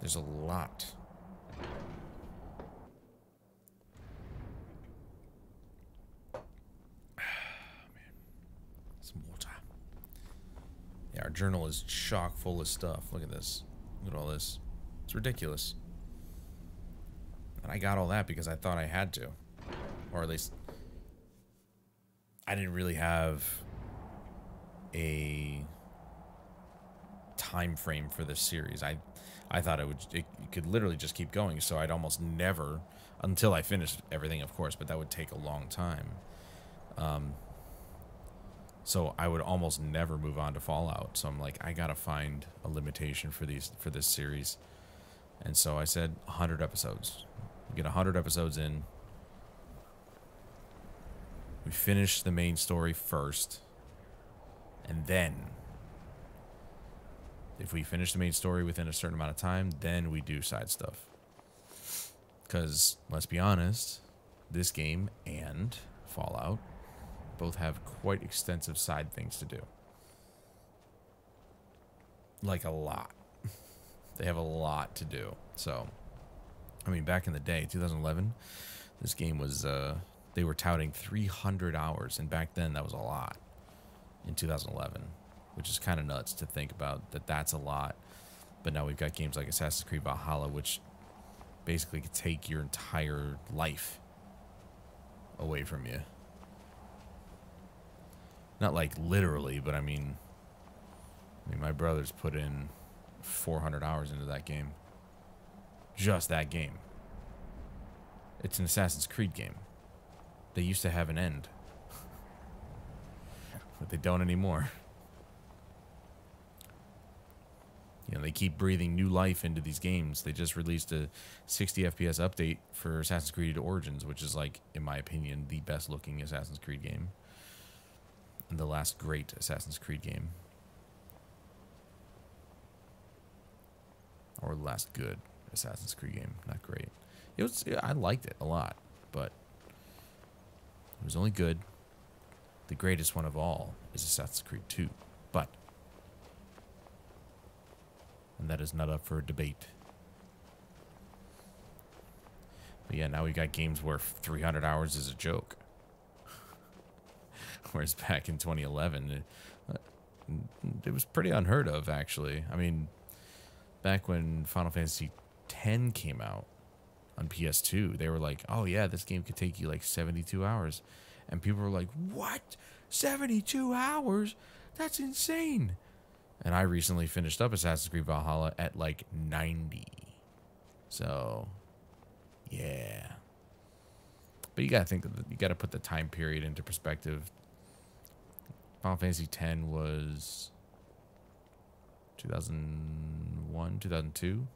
There's a lot. Oh, man. Some water. Yeah, our journal is chock full of stuff. Look at this. Look at all this. It's ridiculous. And I got all that because I thought I had to. Or at least I didn't really have a time frame for this series. I I thought it would it could literally just keep going, so I'd almost never, until I finished everything, of course, but that would take a long time. Um so I would almost never move on to Fallout. So I'm like, I gotta find a limitation for these for this series. And so I said one hundred episodes. We get one hundred episodes in. We finish the main story first, and then if we finish the main story within a certain amount of time, then we do side stuff. Because, let's be honest, this game and Fallout both have quite extensive side things to do. Like, a lot. They have a lot to do. So, I mean, back in the day, two thousand eleven, this game was... Uh, They were touting three hundred hours, and back then that was a lot in two thousand eleven, which is kind of nuts to think about that that's a lot. But now we've got games like Assassin's Creed Valhalla, which basically could take your entire life away from you. Not like literally, but I mean, I mean my brother's put in four hundred hours into that game. Just that game. It's an Assassin's Creed game. They used to have an end, but they don't anymore. You know, they keep breathing new life into these games. They just released a sixty F P S update for Assassin's Creed Origins, which is, like, in my opinion, the best looking Assassin's Creed game. And the last great Assassin's Creed game. Or last good Assassin's Creed game. Not great. It was, I liked it a lot, but it was only good. The greatest one of all is Assassin's Creed two, but... and that is not up for debate. But yeah, now we've got games where three hundred hours is a joke. Whereas back in twenty eleven, it, it was pretty unheard of, actually. I mean, back when Final Fantasy ten came out, on P S two, they were like, oh yeah, this game could take you like seventy-two hours. And people were like, what? seventy-two hours? That's insane. And I recently finished up Assassin's Creed Valhalla at like ninety. So, yeah. But you gotta think, that you gotta put the time period into perspective. Final Fantasy ten was two thousand one, two thousand two.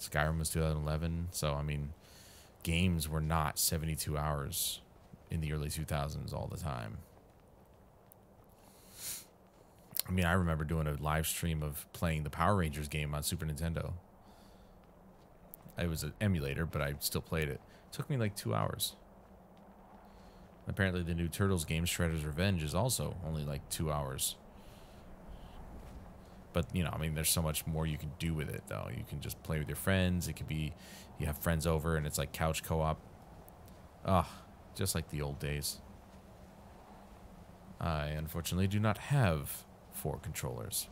Skyrim was two thousand eleven, so I mean, games were not seventy-two hours in the early two thousands all the time. I mean, I remember doing a live stream of playing the Power Rangers game on Super Nintendo. It was an emulator, but I still played it. It took me like two hours. Apparently the new Turtles game, Shredder's Revenge, is also only like two hours. But, you know, I mean, there's so much more you can do with it, though. You can just play with your friends. It could be you have friends over, and it's like couch co-op. Ah, oh, just like the old days. I, unfortunately, do not have four controllers.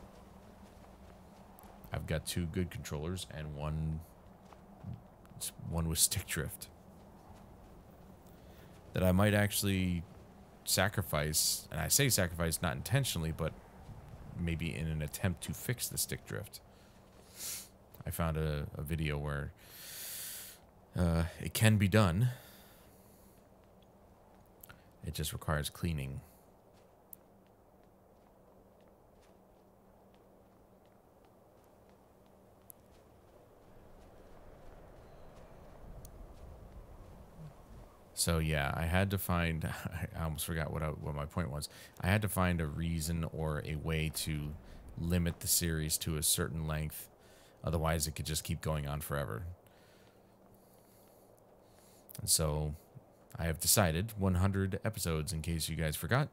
I've got two good controllers and one, one with stick drift. That I might actually sacrifice, and I say sacrifice not intentionally, but maybe in an attempt to fix the stick drift. I found a, a video where uh, it can be done. It just requires cleaning. So yeah, I had to find, I almost forgot what, I, what my point was. I had to find a reason or a way to limit the series to a certain length. Otherwise, it could just keep going on forever. And so I have decided one hundred episodes, in case you guys forgot.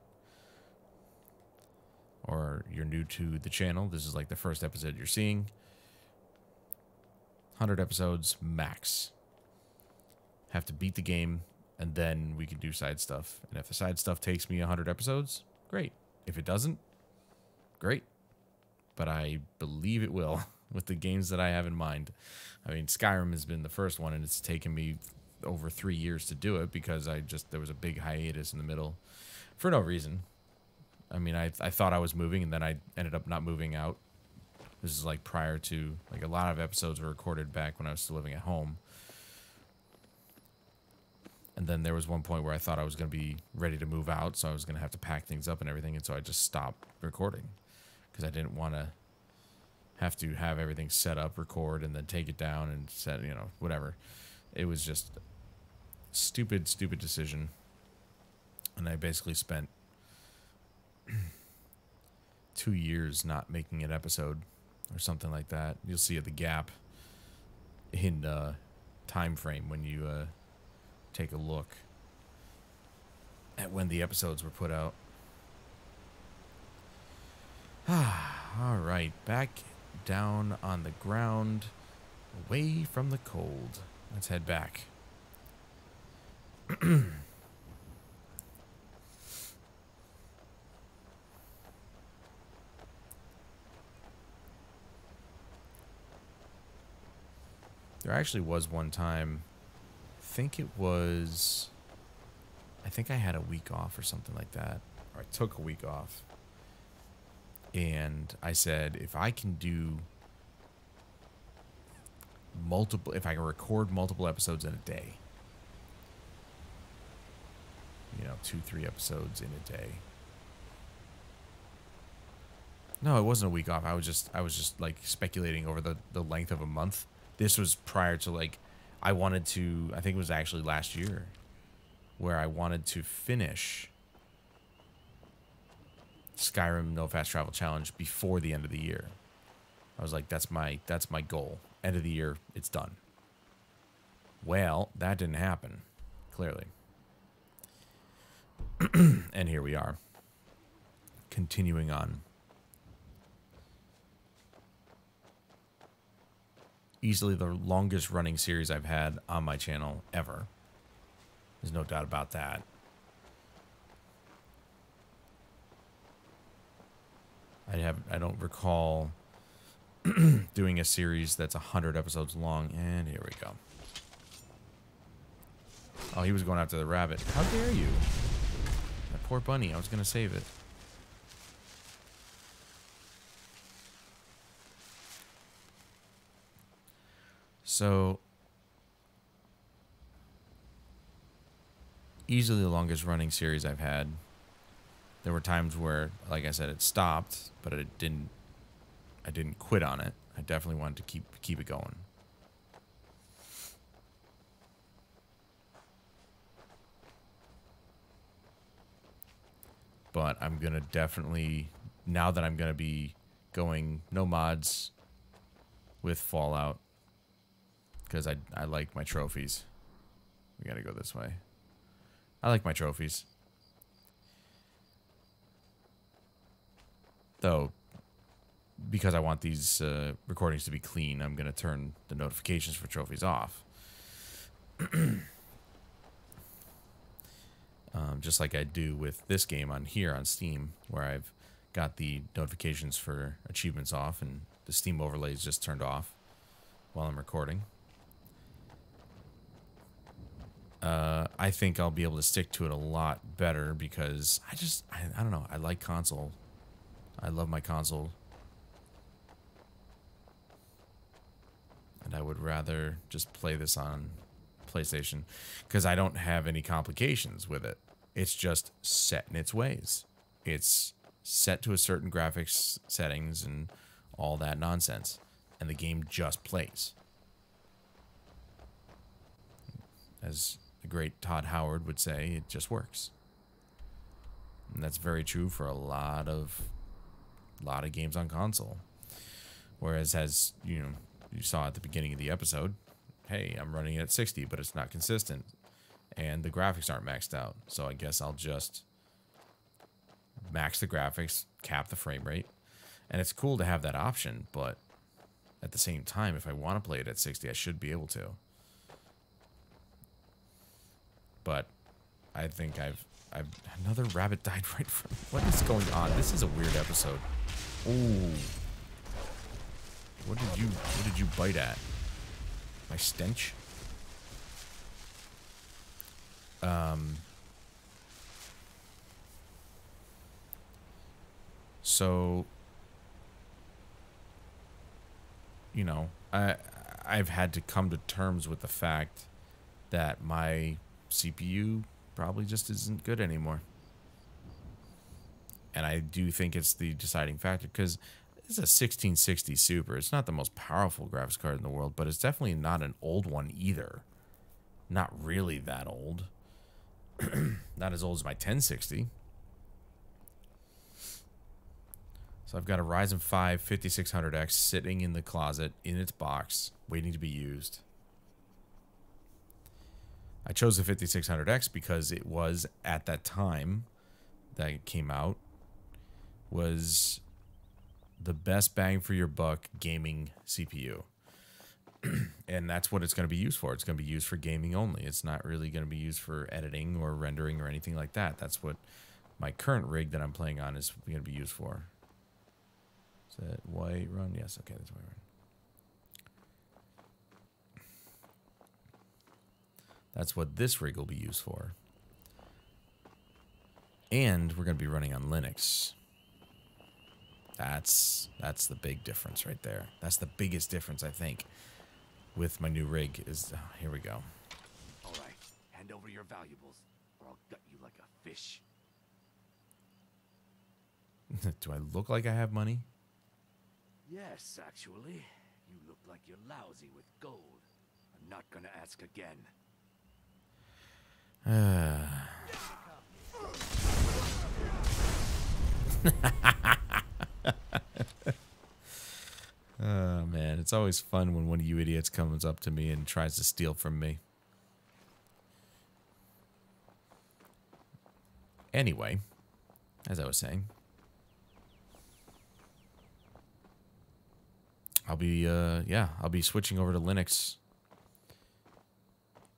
Or you're new to the channel. This is like the first episode you're seeing. one hundred episodes max. Have to beat the game. And then we can do side stuff. And if the side stuff takes me one hundred episodes, great. If it doesn't, great. But I believe it will with the games that I have in mind. I mean, Skyrim has been the first one, and it's taken me over three years to do it because I just there was a big hiatus in the middle for no reason. I mean, I, I thought I was moving, and then I ended up not moving out. This is like prior to, like a lot of episodes were recorded back when I was still living at home. And then there was one point where I thought I was going to be ready to move out, so I was going to have to pack things up and everything, and so I just stopped recording because I didn't want to have to have everything set up, record, and then take it down and set, you know, whatever. It was just stupid, stupid decision. And I basically spent two years not making an episode or something like that. You'll see the gap in uh, time frame when you... Uh, take a look at when the episodes were put out. All right, back down on the ground, away from the cold. Let's head back. There actually was one time... I think it was, I think I had a week off or something like that, or I took a week off, and I said, if I can do multiple, if I can record multiple episodes in a day, you know, two, three episodes in a day. No, it wasn't a week off. I was just, I was just like speculating over the, the length of a month. This was prior to like, I wanted to, I think it was actually last year, where I wanted to finish Skyrim No Fast Travel Challenge before the end of the year. I was like, that's my, that's my goal. End of the year, it's done. Well, that didn't happen, clearly. And here we are, continuing on. Easily the longest running series I've had on my channel ever. There's no doubt about that. I have I don't recall doing a series that's one hundred episodes long. And here we go. Oh, he was going after the rabbit. How dare you? That poor bunny. I was going to save it. So, easily the longest running series I've had. There were times where, like I said, it stopped, but it didn't, I didn't quit on it. I definitely wanted to keep, keep it going. But I'm going to definitely, now that I'm going to be going no mods with Fallout, because I, I like my trophies. We gotta go this way. I like my trophies. Though, because I want these uh, recordings to be clean, I'm gonna turn the notifications for trophies off. um, just like I do with this game on here on Steam, where I've got the notifications for achievements off and the Steam overlay is just turned off while I'm recording. Uh, I think I'll be able to stick to it a lot better because I just, I, I don't know, I like console. I love my console. And I would rather just play this on PlayStation because I don't have any complications with it. It's just set in its ways. It's set to a certain graphics settings and all that nonsense. And the game just plays. As the great Todd Howard would say, it just works. And that's very true for a lot of lot of games on console. Whereas, as you know, you saw at the beginning of the episode, hey, I'm running it at sixty, but it's not consistent. And the graphics aren't maxed out. So I guess I'll just max the graphics, cap the frame rate. And it's cool to have that option, but at the same time, if I want to play it at sixty, I should be able to. But I think I've... I've another rabbit died right from... What is going on? This is a weird episode. Ooh. What did you... What did you bite at? My stench? Um... So... You know, I, I've had to come to terms with the fact that my C P U probably just isn't good anymore. And I do think it's the deciding factor because it's a sixteen sixty Super. It's not the most powerful graphics card in the world, but it's definitely not an old one either. Not really that old. Not as old as my ten sixty. So I've got a Ryzen five fifty-six hundred X sitting in the closet, in its box, waiting to be used. I chose the fifty-six hundred X because it was, at that time that it came out, was the best bang for your buck gaming C P U. And that's what it's going to be used for. It's going to be used for gaming only. It's not really going to be used for editing or rendering or anything like that. That's what my current rig that I'm playing on is going to be used for. Is that Whiterun? Yes, okay, that's Whiterun. That's what this rig will be used for. And we're going to be running on Linux. That's that's the big difference right there. That's the biggest difference, I think, with my new rig is... Oh, here we go. All right, hand over your valuables, or I'll gut you like a fish. Do I look like I have money? Yes, actually. You look like you're lousy with gold. I'm not gonna ask again. Oh, man. It's always fun when one of you idiots comes up to me and tries to steal from me. Anyway, as I was saying... I'll be, uh, yeah, I'll be switching over to Linux.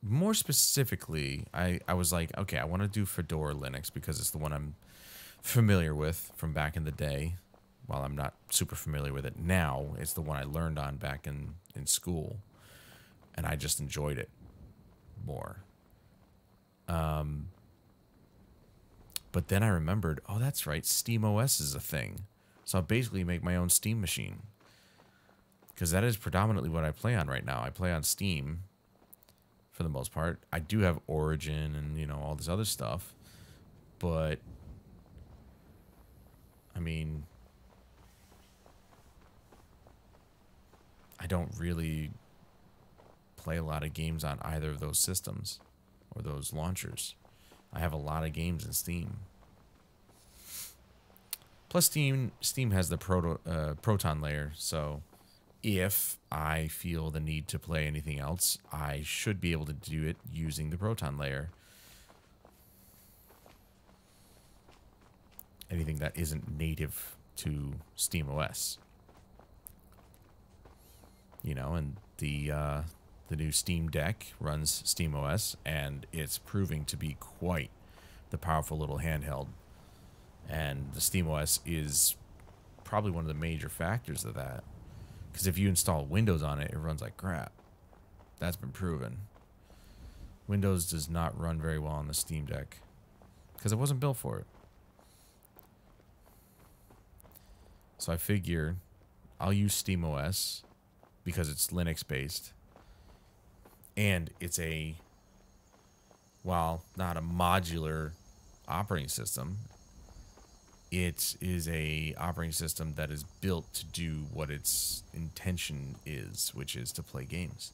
More specifically, I, I was like, okay, I want to do Fedora Linux because it's the one I'm familiar with from back in the day. While I'm not super familiar with it now, it's the one I learned on back in, in school. And I just enjoyed it more. Um, but then I remembered, oh, that's right, Steam O S is a thing. So I'll basically make my own Steam machine. Because that is predominantly what I play on right now. I play on Steam for the most part. I do have Origin and, you know, all this other stuff. But, I mean, I don't really play a lot of games on either of those systems or those launchers. I have a lot of games in Steam. Plus, Steam, Steam has the proto, uh, Proton layer, so... if I feel the need to play anything else, I should be able to do it using the Proton layer. Anything that isn't native to Steam O S. You know, and the uh, the new Steam Deck runs Steam O S, and it's proving to be quite the powerful little handheld. And the Steam O S is probably one of the major factors of that. Because if you install Windows on it, it runs like crap. That's been proven. Windows does not run very well on the Steam Deck. Because it wasn't built for it. So I figure I'll use Steam O S because it's Linux-based. And it's a, while not a modular operating system, it is a operating system that is built to do what its intention is, which is to play games.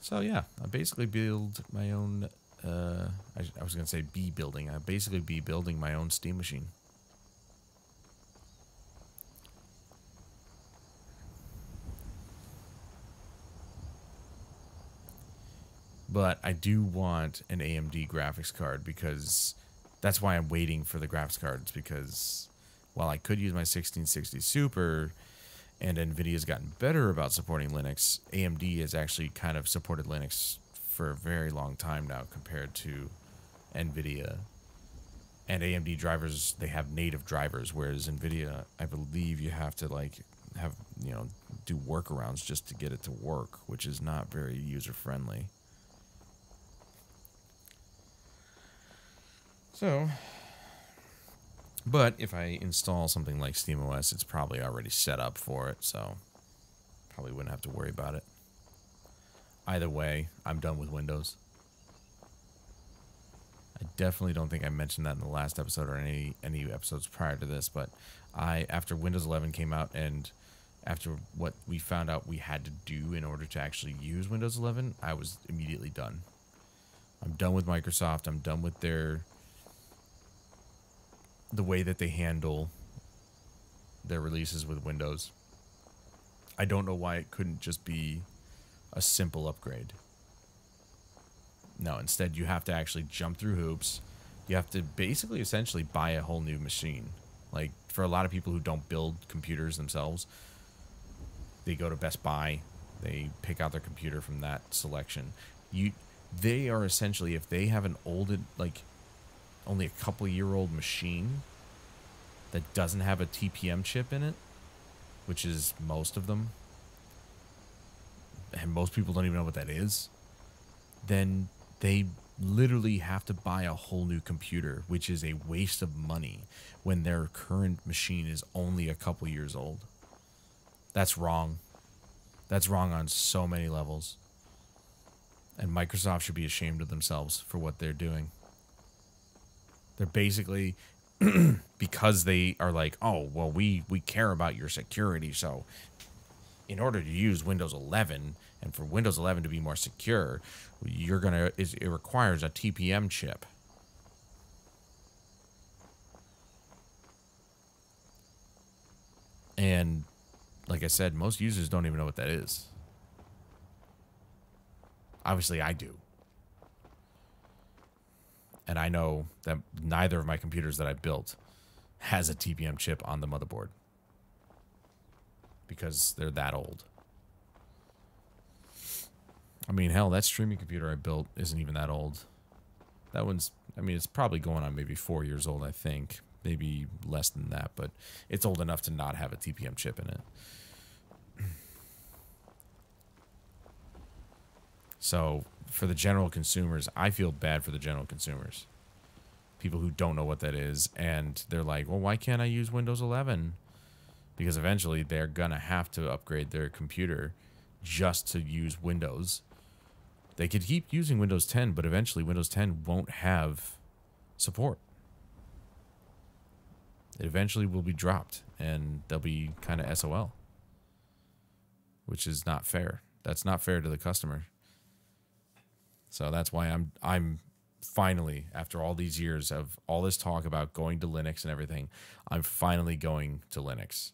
So yeah, I basically build my own, uh, I, I was going to say be building, I basically be building my own Steam machine. But I do want an A M D graphics card, because that's why I'm waiting for the graphics cards, because while I could use my sixteen sixty Super, and NVIDIA's gotten better about supporting Linux, A M D has actually kind of supported Linux for a very long time now compared to NVIDIA. And A M D drivers, they have native drivers, whereas NVIDIA, I believe you have to like have, you know, do workarounds just to get it to work, which is not very user-friendly. So, but if I install something like SteamOS, it's probably already set up for it, so probably wouldn't have to worry about it. Either way, I'm done with Windows. I definitely don't think I mentioned that in the last episode or any any episodes prior to this, but I, after Windows eleven came out and after what we found out we had to do in order to actually use Windows eleven, I was immediately done. I'm done with Microsoft. I'm done with their... the way that they handle their releases with Windows. I don't know why it couldn't just be a simple upgrade. No, instead you have to actually jump through hoops. You have to basically essentially buy a whole new machine. Like, for a lot of people who don't build computers themselves, they go to Best Buy, they pick out their computer from that selection. You, they are essentially, if they have an old, like, only a couple year old machine that doesn't have a T P M chip in it, which is most of them, and most people don't even know what that is, then they literally have to buy a whole new computer, which is a waste of money when their current machine is only a couple years old. That's wrong. That's wrong on so many levels. And Microsoft should be ashamed of themselves for what they're doing. They're basically, because they are like, oh, well, we, we care about your security, so in order to use Windows eleven, and for Windows eleven to be more secure, you're gonna, it, it requires a T P M chip. And, like I said, most users don't even know what that is. Obviously, I do. And I know that neither of my computers that I built has a T P M chip on the motherboard, because they're that old. I mean, hell, that streaming computer I built isn't even that old. That one's, I mean, it's probably going on maybe four years old, I think. Maybe less than that, but it's old enough to not have a T P M chip in it. So... for the general consumers, I feel bad for the general consumers. People who don't know what that is, and they're like, well, why can't I use Windows eleven? Because eventually they're gonna have to upgrade their computer just to use Windows. They could keep using Windows ten, but eventually Windows ten won't have support. It eventually will be dropped, and they'll be kind of S O L. Which is not fair. That's not fair to the customer. So that's why I'm I'm finally, after all these years of all this talk about going to Linux and everything, I'm finally going to Linux.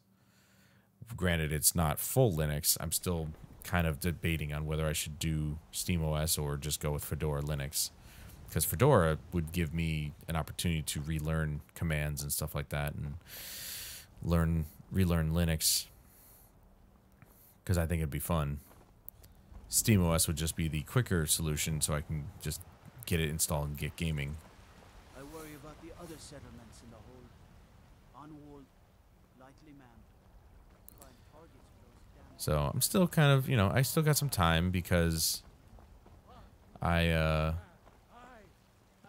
Granted, it's not full Linux. I'm still kind of debating on whether I should do Steam O S or just go with Fedora Linux, because Fedora would give me an opportunity to relearn commands and stuff like that, and learn relearn Linux, because I think it'd be fun. Steam O S would just be the quicker solution, so I can just get it installed and get gaming. I worry about the other settlements in the hold. Onward, lightly ma'am. So I'm still kind of, you know, I still got some time, because I, uh,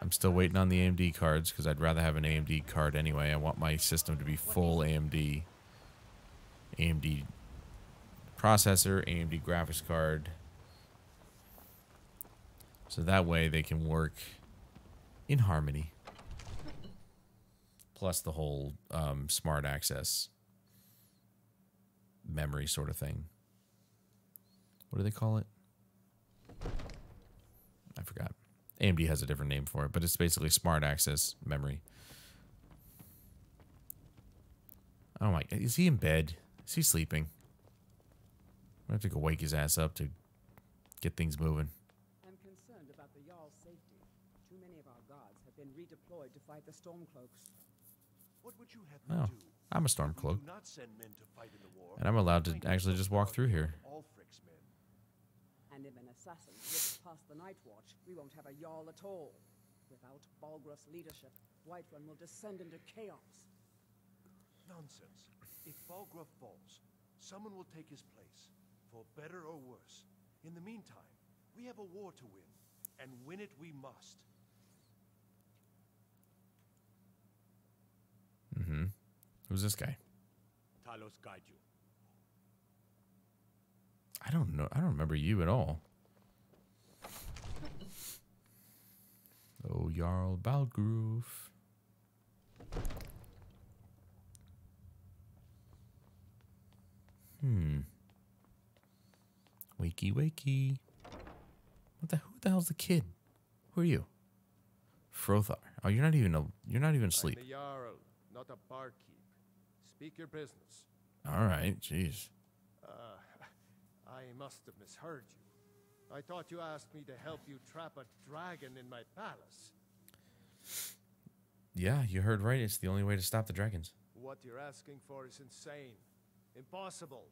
I'm still waiting on the A M D cards, because I'd rather have an A M D card anyway. I want my system to be full A M D, A M D processor, A M D graphics card. So that way they can work in harmony. Plus the whole um, smart access memory sort of thing. What do they call it? I forgot. A M D has a different name for it, but it's basically smart access memory. Oh my, is he in bed? Is he sleeping? I have to go wake his ass up to get things moving. I'm concerned about the Jarl's safety. Too many of our guards have been redeployed to fight the Stormcloaks. What would you have me oh. do? I'm a Stormcloak, and I'm allowed to actually just walk through here. And if an assassin slips past the Night Watch, we won't have a Jarl at all. Without Balgruuf's leadership, Whiterun will descend into chaos. Nonsense. If Balgruuf falls, someone will take his place, for better or worse. In the meantime, we have a war to win, and win it we must. Mm-hmm. Who's this guy? Talos guide you. I don't know. I don't remember you at all. Oh, Jarl Balgruuf. Hmm. Wakey, wakey. What the? Who the hell's the kid? Who are you? Hrothgar. Oh, you're not even. A, you're not even asleep. I'm the Jarl, not a barkeep. Speak your business. All right, jeez. Uh, I must have misheard you. I thought you asked me to help you trap a dragon in my palace. Yeah, you heard right. It's the only way to stop the dragons. What you're asking for is insane. Impossible.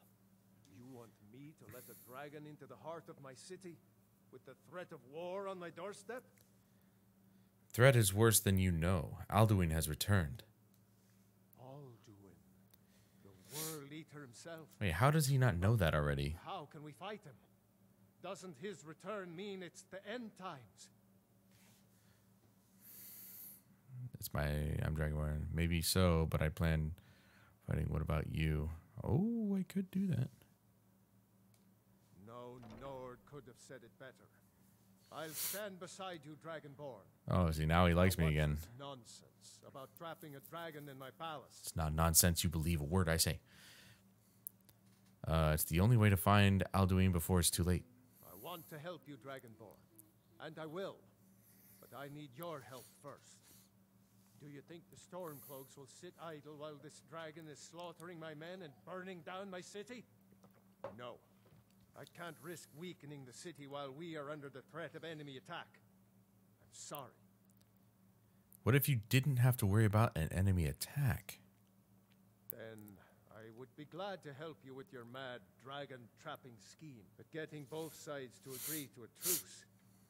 You want me to let a dragon into the heart of my city with the threat of war on my doorstep? Threat is worse than you know. Alduin has returned. Himself. Wait, how does he not know that already? How can we fight him? Doesn't his return mean it's the end times? It's my I'm Dragonborn. Maybe so, but I plan fighting. What about you? Oh, I could do that. No Nord could have said it better. I'll stand beside you, Dragonborn. Oh, see, now he likes now me again. Nonsense about trapping a dragon in my palace. It's not nonsense. You believe a word I say. Uh, it's the only way to find Alduin before it's too late. I want to help you, Dragonborn, and I will, but I need your help first. Do you think the Stormcloaks will sit idle while this dragon is slaughtering my men and burning down my city? No. I can't risk weakening the city while we are under the threat of enemy attack. I'm sorry. What if you didn't have to worry about an enemy attack? Then I would be glad to help you with your mad dragon-trapping scheme, but getting both sides to agree to a truce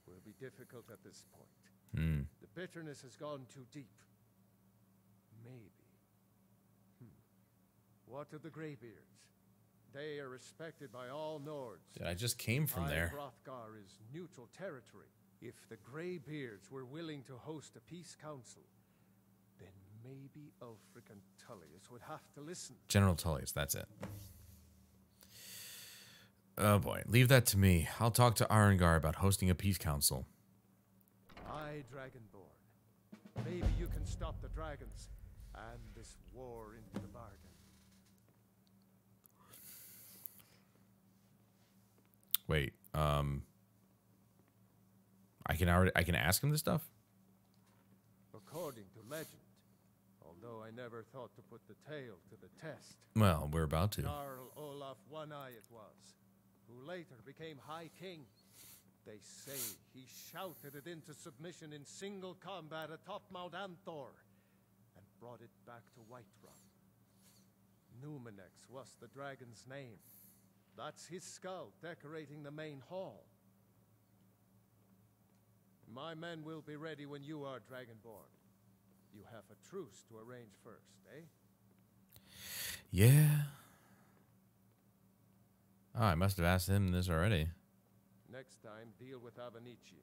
will be difficult at this point. Mm. The bitterness has gone too deep. Maybe. Hmm. What of the Greybeards? They are respected by all Nords. Yeah, I just came from High there. Hrothgar is neutral territory. If the Greybeards were willing to host a peace council, then maybe Ulfric and Tullius would have to listen. General Tullius, that's it. Oh boy, leave that to me. I'll talk to Arengar about hosting a peace council. Aye, Dragonborn. Maybe you can stop the dragons and this war into the bargain. Wait, um, I can already I can ask him this stuff. According to legend. Though I I never thought to put the tale to the test. Well, we're about to. Jarl Olaf One Eye it was, who later became High King. They say he shouted it into submission in single combat atop Mount Anthor, and brought it back to Whiterun. Numenex was the dragon's name. That's his skull decorating the main hall. My men will be ready when you are, Dragonborn. You have a truce to arrange first, eh? Yeah. Oh, I must have asked him this already. Next time, deal with Avanichi.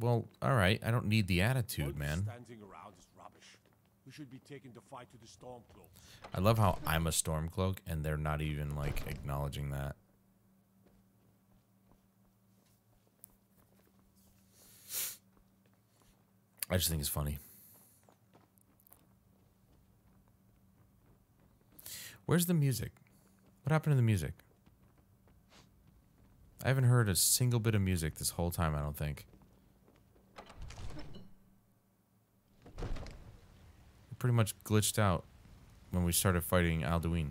Well, all right. I don't need the attitude, all man. Standing around is rubbish. We should be taking the fight to the Stormcloaks. I love how I'm a Stormcloak, and they're not even like acknowledging that. I just think it's funny. Where's the music? What happened to the music? I haven't heard a single bit of music this whole time, I don't think. It pretty much glitched out when we started fighting Alduin.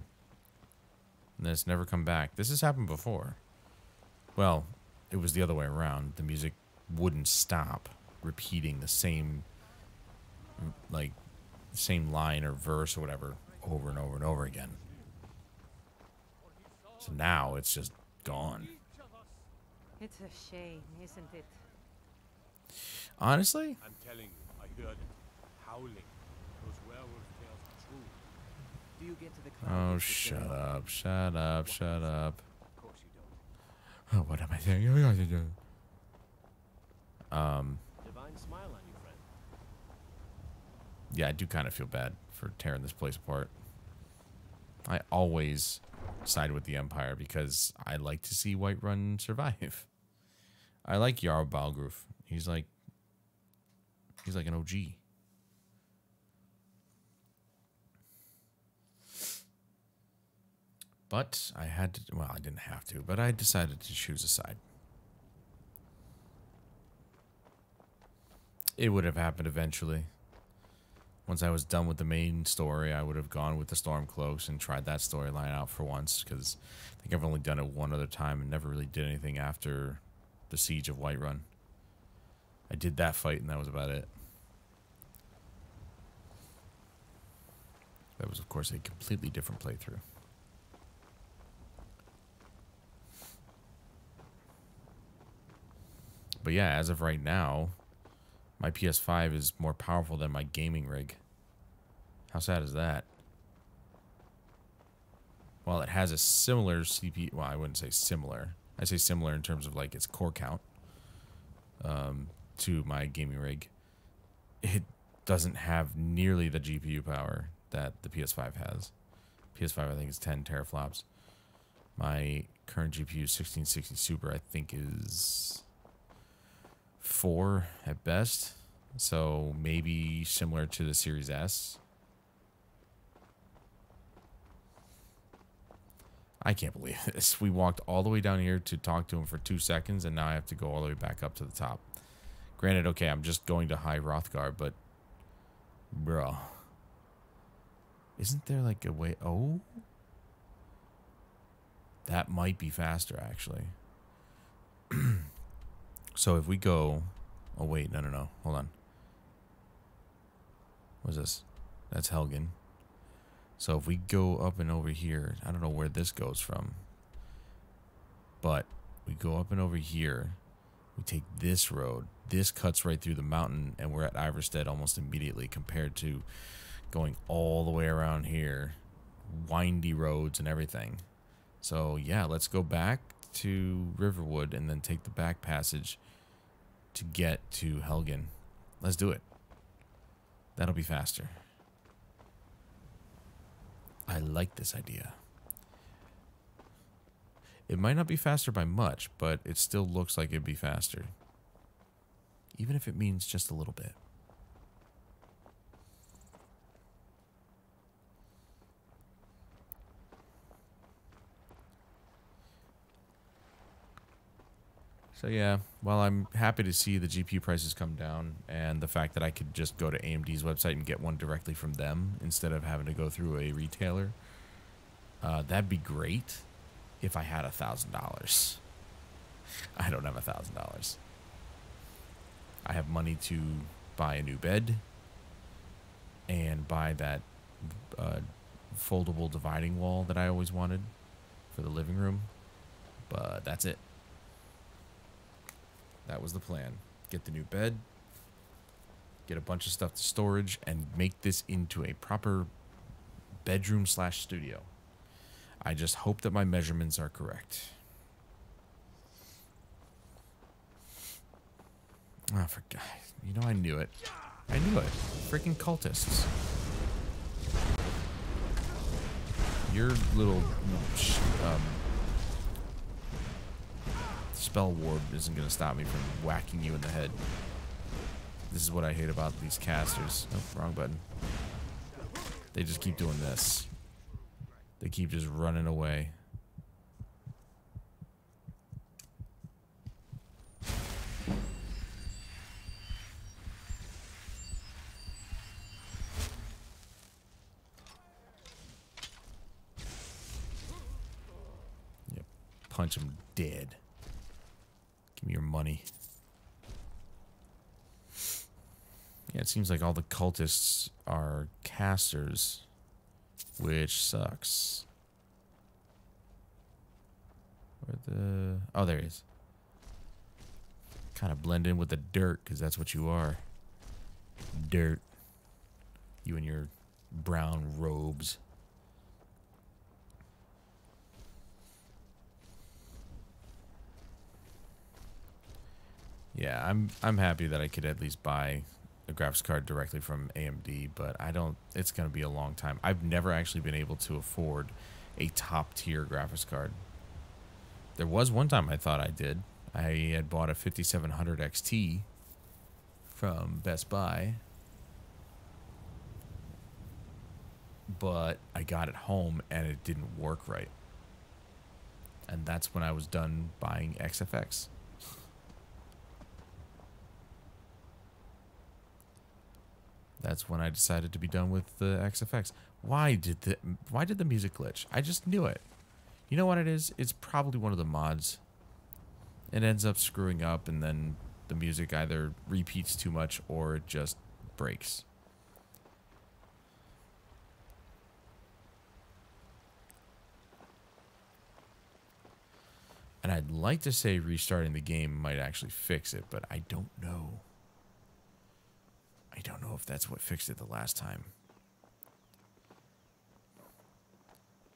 And it's never come back. This has happened before. Well, it was the other way around. The music wouldn't stop repeating the same, like, same line or verse or whatever over and over and over again. So now it's just gone. It's a shame, isn't it? Honestly? I'm telling you, I heard it. Howling. Those werewolf tales are true. Do you get to the cloud? Oh, shut up, shut up, shut up. Of course you don't. Oh, what am I saying? Um... Smile on you, friend. Yeah, I do kind of feel bad for tearing this place apart. I always side with the Empire because I like to see Whiterun survive. I like Jarl Balgruuf. He's like, he's like an O G. But I had to, well, I didn't have to, but I decided to choose a side. It would have happened eventually. Once I was done with the main story, I would have gone with the Stormcloaks and tried that storyline out for once, because I think I've only done it one other time and never really did anything after the Siege of Whiterun. I did that fight, and that was about it. That was, of course, a completely different playthrough. But yeah, as of right now, my P S five is more powerful than my gaming rig. How sad is that? While it has a similar C P U, well, I wouldn't say similar. I say similar in terms of like its core count um, to my gaming rig. It doesn't have nearly the G P U power that the P S five has. P S five, I think, is ten teraflops. My current G P U, sixteen sixty Super, I think is four at best, so maybe similar to the Series S. I can't believe this. We walked all the way down here to talk to him for two seconds, and now I have to go all the way back up to the top. Granted, okay, I'm just going to High Hrothgar, but bro, isn't there like a way? Oh, that might be faster actually. So if we go, oh wait, no, no, no, hold on. What's this? That's Helgen. So if we go up and over here, I don't know where this goes from, but we go up and over here, we take this road, this cuts right through the mountain, and we're at Ivarstead almost immediately compared to going all the way around here, windy roads and everything. So yeah, let's go back to Riverwood and then take the back passage to get to Helgen. Let's do it. That'll be faster. I like this idea. It might not be faster by much, but it still looks like it'd be faster. Even if it means just a little bit. So yeah, well, I'm happy to see the G P U prices come down and the fact that I could just go to A M D's website and get one directly from them instead of having to go through a retailer. Uh, that'd be great if I had a thousand dollars. I don't have a thousand dollars. I have money to buy a new bed and buy that uh, foldable dividing wall that I always wanted for the living room, but that's it. That was the plan. Get the new bed, get a bunch of stuff to storage, and make this into a proper bedroom slash studio. I just hope that my measurements are correct. Oh, for God. You know, I knew it. I knew it. Freaking cultists. Your little um, spell ward isn't going to stop me from whacking you in the head. This is what I hate about these casters. Oh, wrong button. They just keep doing this. They keep just running away. Yep. Punch him dead. Give me your money. Yeah, it seems like all the cultists are casters, which sucks. Where the... Oh, there he is. Kind of blend in with the dirt, because that's what you are. Dirt. You and your brown robes. Yeah, I'm I'm happy that I could at least buy a graphics card directly from A M D, but I don't, it's going to be a long time. I've never actually been able to afford a top tier graphics card. There was one time I thought I did. I had bought a fifty-seven hundred X T from Best Buy, but I got it home and it didn't work right. And that's when I was done buying X F X. That's when I decided to be done with the X F X. Why did the why did the music glitch? I just knew it. You know what it is? It's probably one of the mods. It ends up screwing up, and then the music either repeats too much or it just breaks. And I'd like to say restarting the game might actually fix it, but I don't know. I don't know if that's what fixed it the last time.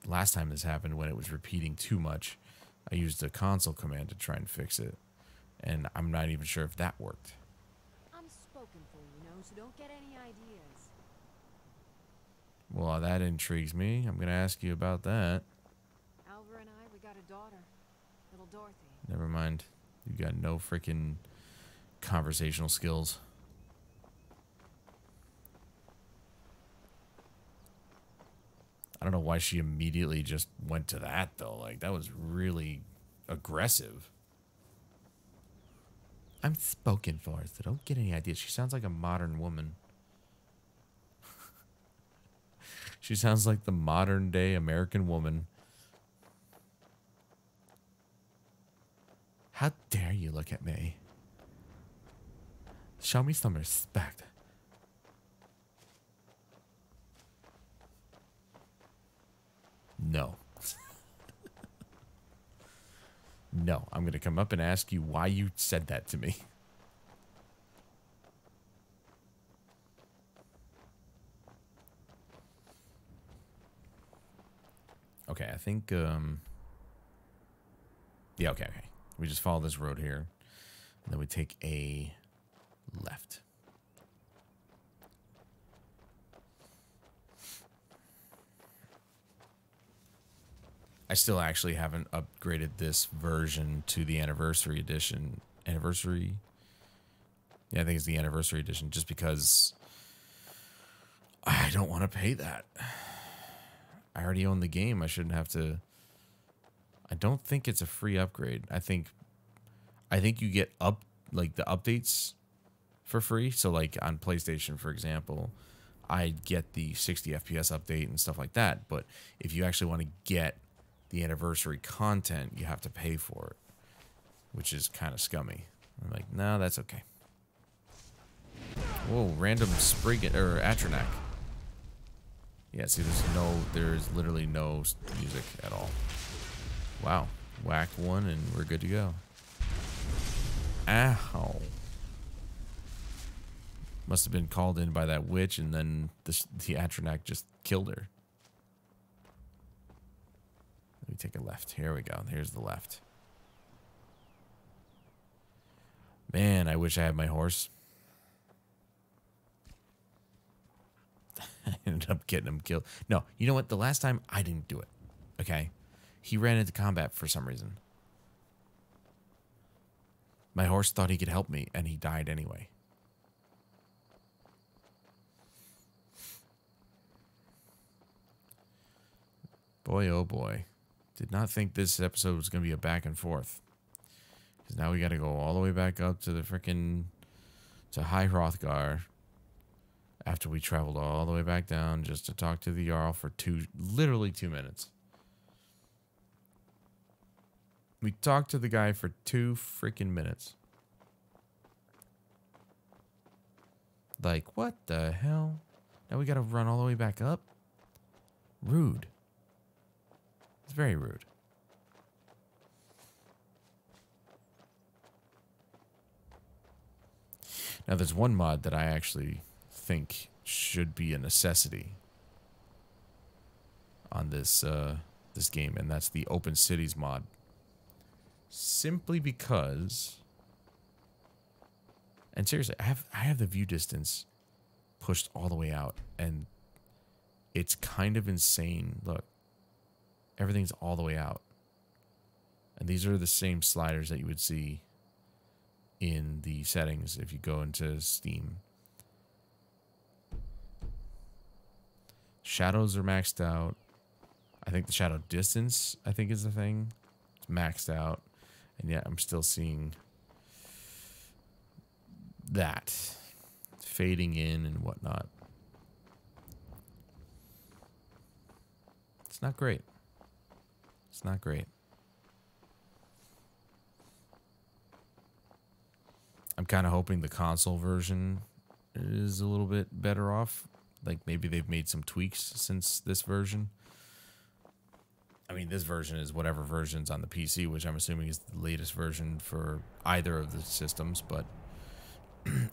The last time this happened, when it was repeating too much, I used the console command to try and fix it, and I'm not even sure if that worked. I'm spoken for, you know, so don't get any ideas. Well, that intrigues me. I'm gonna ask you about that. Alvar and I, we got a daughter, little Dorothy. Never mind. You got no freaking conversational skills. I don't know why she immediately just went to that, though. Like, that was really aggressive. I'm spoken for, so don't get any ideas. She sounds like a modern woman. She sounds like the modern-day American woman. How dare you look at me? Show me some respect. No. No, I'm going to come up and ask you why you said that to me. Okay, I think... Um, yeah, okay, okay. We just follow this road here. And then we take a left. I still actually haven't upgraded this version to the anniversary edition. Anniversary? Yeah, I think it's the anniversary edition, just because I don't want to pay that. I already own the game. I shouldn't have to. I don't think it's a free upgrade. I think I think you get up like the updates for free. So like on PlayStation, for example, I get the sixty F P S update and stuff like that. But if you actually want to get the anniversary content, you have to pay for it, which is kind of scummy. I'm like, no, that's okay. Whoa, random sprig or Atronach. Yeah, see, there's no, there's literally no music at all. Wow, whacked one and we're good to go. Ow. Must have been called in by that witch, and then the, the Atronach just killed her. Let me take a left. Here we go. Here's the left. Man, I wish I had my horse. I ended up getting him killed. No, you know what? The last time, I didn't do it. Okay? He ran into combat for some reason. My horse thought he could help me, and he died anyway. Boy, oh boy. Did not think this episode was going to be a back and forth. Because now we got to go all the way back up to the freaking... to High Hrothgar. After we traveled all the way back down just to talk to the Jarl for two... literally two minutes. We talked to the guy for two freaking minutes. Like, what the hell? Now we got to run all the way back up? Rude. It's very rude. Now there's one mod that I actually think should be a necessity on this uh, this game, and that's the Open Cities mod. Simply because, and seriously, I have I have the view distance pushed all the way out, and it's kind of insane. Look. Everything's all the way out. And these are the same sliders that you would see in the settings if you go into Steam. Shadows are maxed out. I think the shadow distance, I think, is the thing. It's maxed out. And yet I'm still seeing that fading in and whatnot. It's not great. It's not great. I'm kind of hoping the console version is a little bit better off. Like maybe they've made some tweaks since this version. I mean, this version is whatever version's on the P C, which I'm assuming is the latest version for either of the systems, but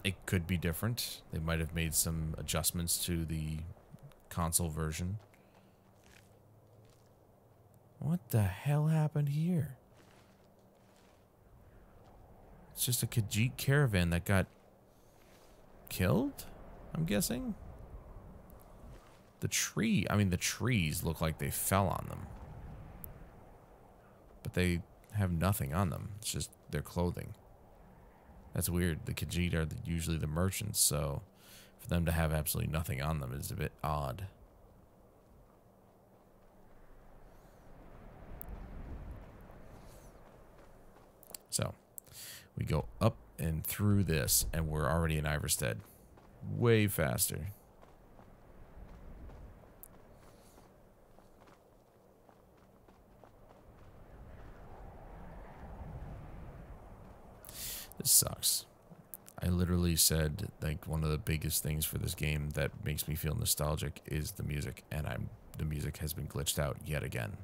it could be different. They might have made some adjustments to the console version. What the hell happened here? It's just a Khajiit caravan that got killed, I'm guessing. The tree, I mean, the trees look like they fell on them. But they have nothing on them. It's just their clothing. That's weird. The Khajiit are usually the merchants, so for them to have absolutely nothing on them is a bit odd. So, we go up and through this, and we're already in Ivarstead. Way faster. This sucks. I literally said, like, one of the biggest things for this game that makes me feel nostalgic is the music, and I'm the music has been glitched out yet again.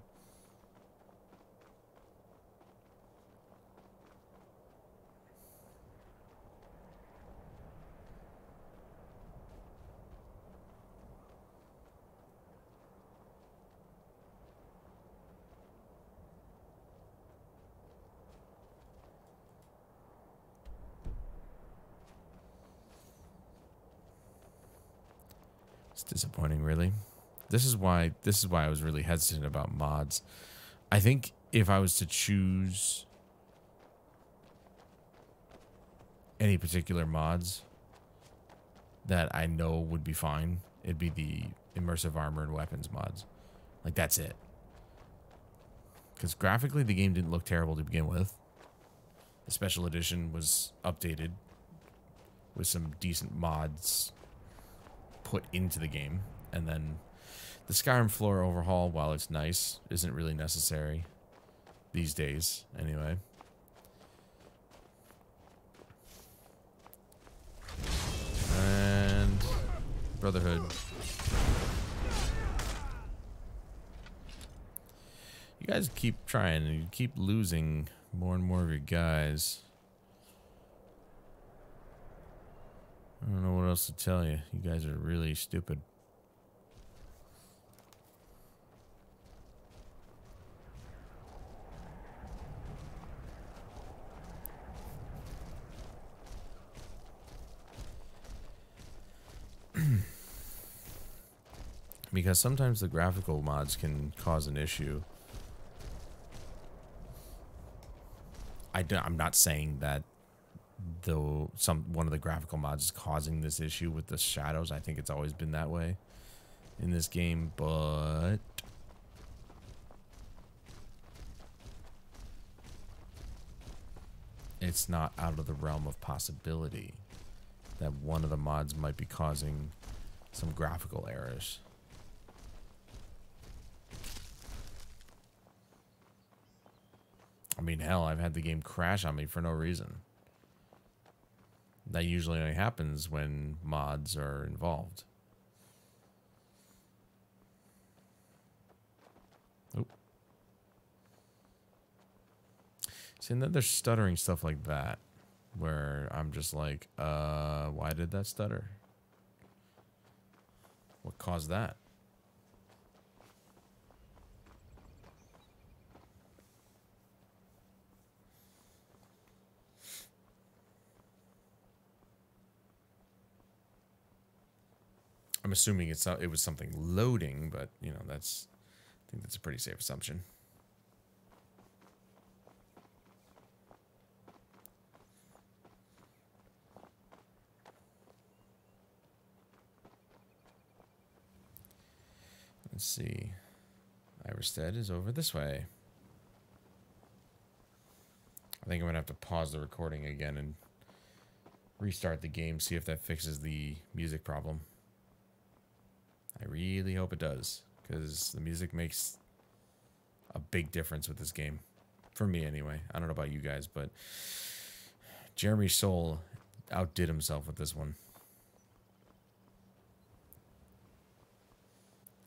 Disappointing, really. This is why this is why I was really hesitant about mods. I think if I was to choose any particular mods that I know would be fine, it'd be the immersive armor and weapons mods. Like, that's it. Because graphically, the game didn't look terrible to begin with. The special edition was updated with some decent mods put into the game. And then the Skyrim floor overhaul, while it's nice, isn't really necessary these days, anyway. And Brotherhood. You guys keep trying, and you keep losing more and more of your guys. I don't know what else to tell you. You guys are really stupid. Because sometimes the graphical mods can cause an issue. I don't, I'm not saying that though some one of the graphical mods is causing this issue with the shadows. I think it's always been that way in this game, but it's not out of the realm of possibility that one of the mods might be causing some graphical errors. I mean, hell, I've had the game crash on me for no reason. That usually only happens when mods are involved. Oh. See, and then there's stuttering stuff like that, where I'm just like, uh, why did that stutter? What caused that? I'm assuming it's not, it was something loading, but you know, that's, I think that's a pretty safe assumption. Let's see. Ivarstead is over this way. I think I'm gonna have to pause the recording again and restart the game, see if that fixes the music problem. I really hope it does, because the music makes a big difference with this game. For me, anyway. I don't know about you guys, but Jeremy Soule outdid himself with this one.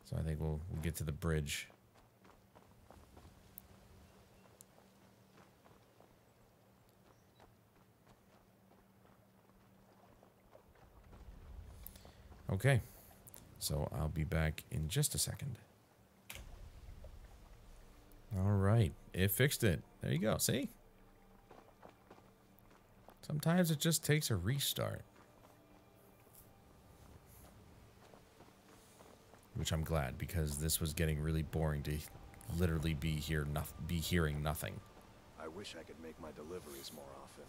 So I think we'll, we'll get to the bridge. Okay. So I'll be back in just a second. All right, it fixed it. There you go, see? Sometimes it just takes a restart. Which I'm glad, because this was getting really boring to literally be here, no- be hearing nothing. I wish I could make my deliveries more often,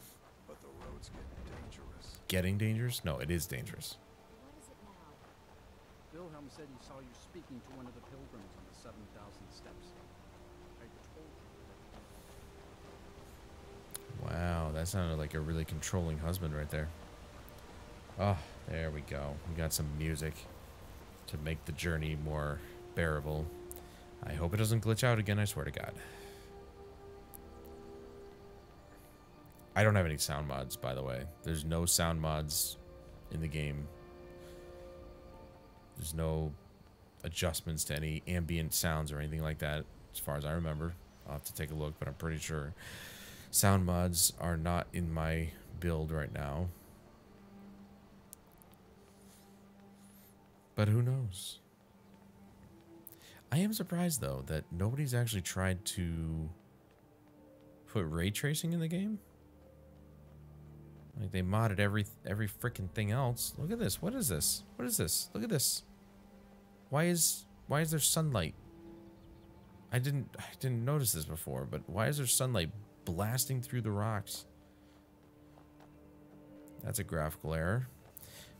but the road's getting dangerous. Getting dangerous? No, it is dangerous. Wilhelm said he saw you speaking to one of the pilgrims on the seven thousand steps. I told you. Wow, that sounded like a really controlling husband right there. Oh, there we go. We got some music to make the journey more bearable. I hope it doesn't glitch out again, I swear to God. I don't have any sound mods, by the way. There's no sound mods in the game. There's no adjustments to any ambient sounds or anything like that, as far as I remember. I'll have to take a look, but I'm pretty sure sound mods are not in my build right now. But who knows? I am surprised, though, that nobody's actually tried to put ray tracing in the game. Like, they modded every every freaking thing else. Look at this. What is this? What is this? Look at this. Why is why is there sunlight? I didn't I didn't notice this before, but why is there sunlight blasting through the rocks? That's a graphical error.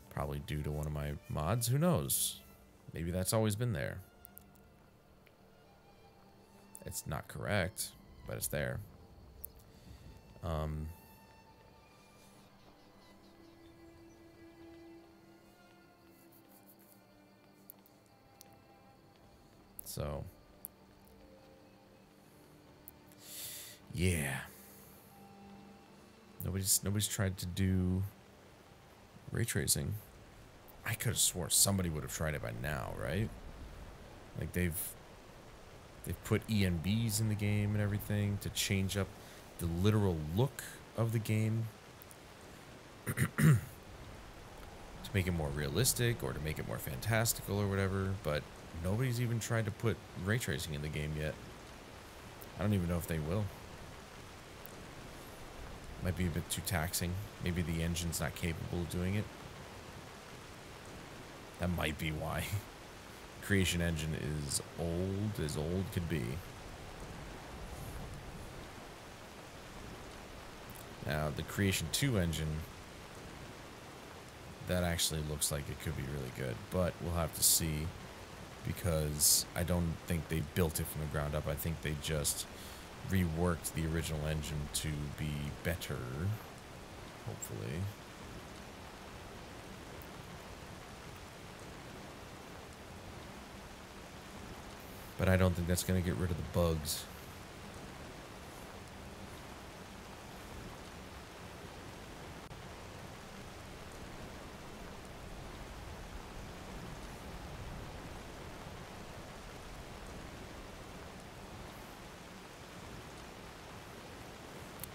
Probably due to one of my mods. Who knows? Maybe that's always been there. It's not correct, but it's there. Um So, yeah. Nobody's nobody's tried to do ray tracing. I could have swore somebody would have tried it by now, right? Like they've they've put E M Bs in the game and everything to change up the literal look of the game to make it more realistic or to make it more fantastical or whatever, but nobody's even tried to put ray tracing in the game yet. I don't even know if they will. Might be a bit too taxing. Maybe the engine's not capable of doing it. That might be why. Creation engine is old as old could be. Now, the Creation two engine, that actually looks like it could be really good, but we'll have to see because I don't think they built it from the ground up. I think they just reworked the original engine to be better, hopefully. But I don't think that's going to get rid of the bugs.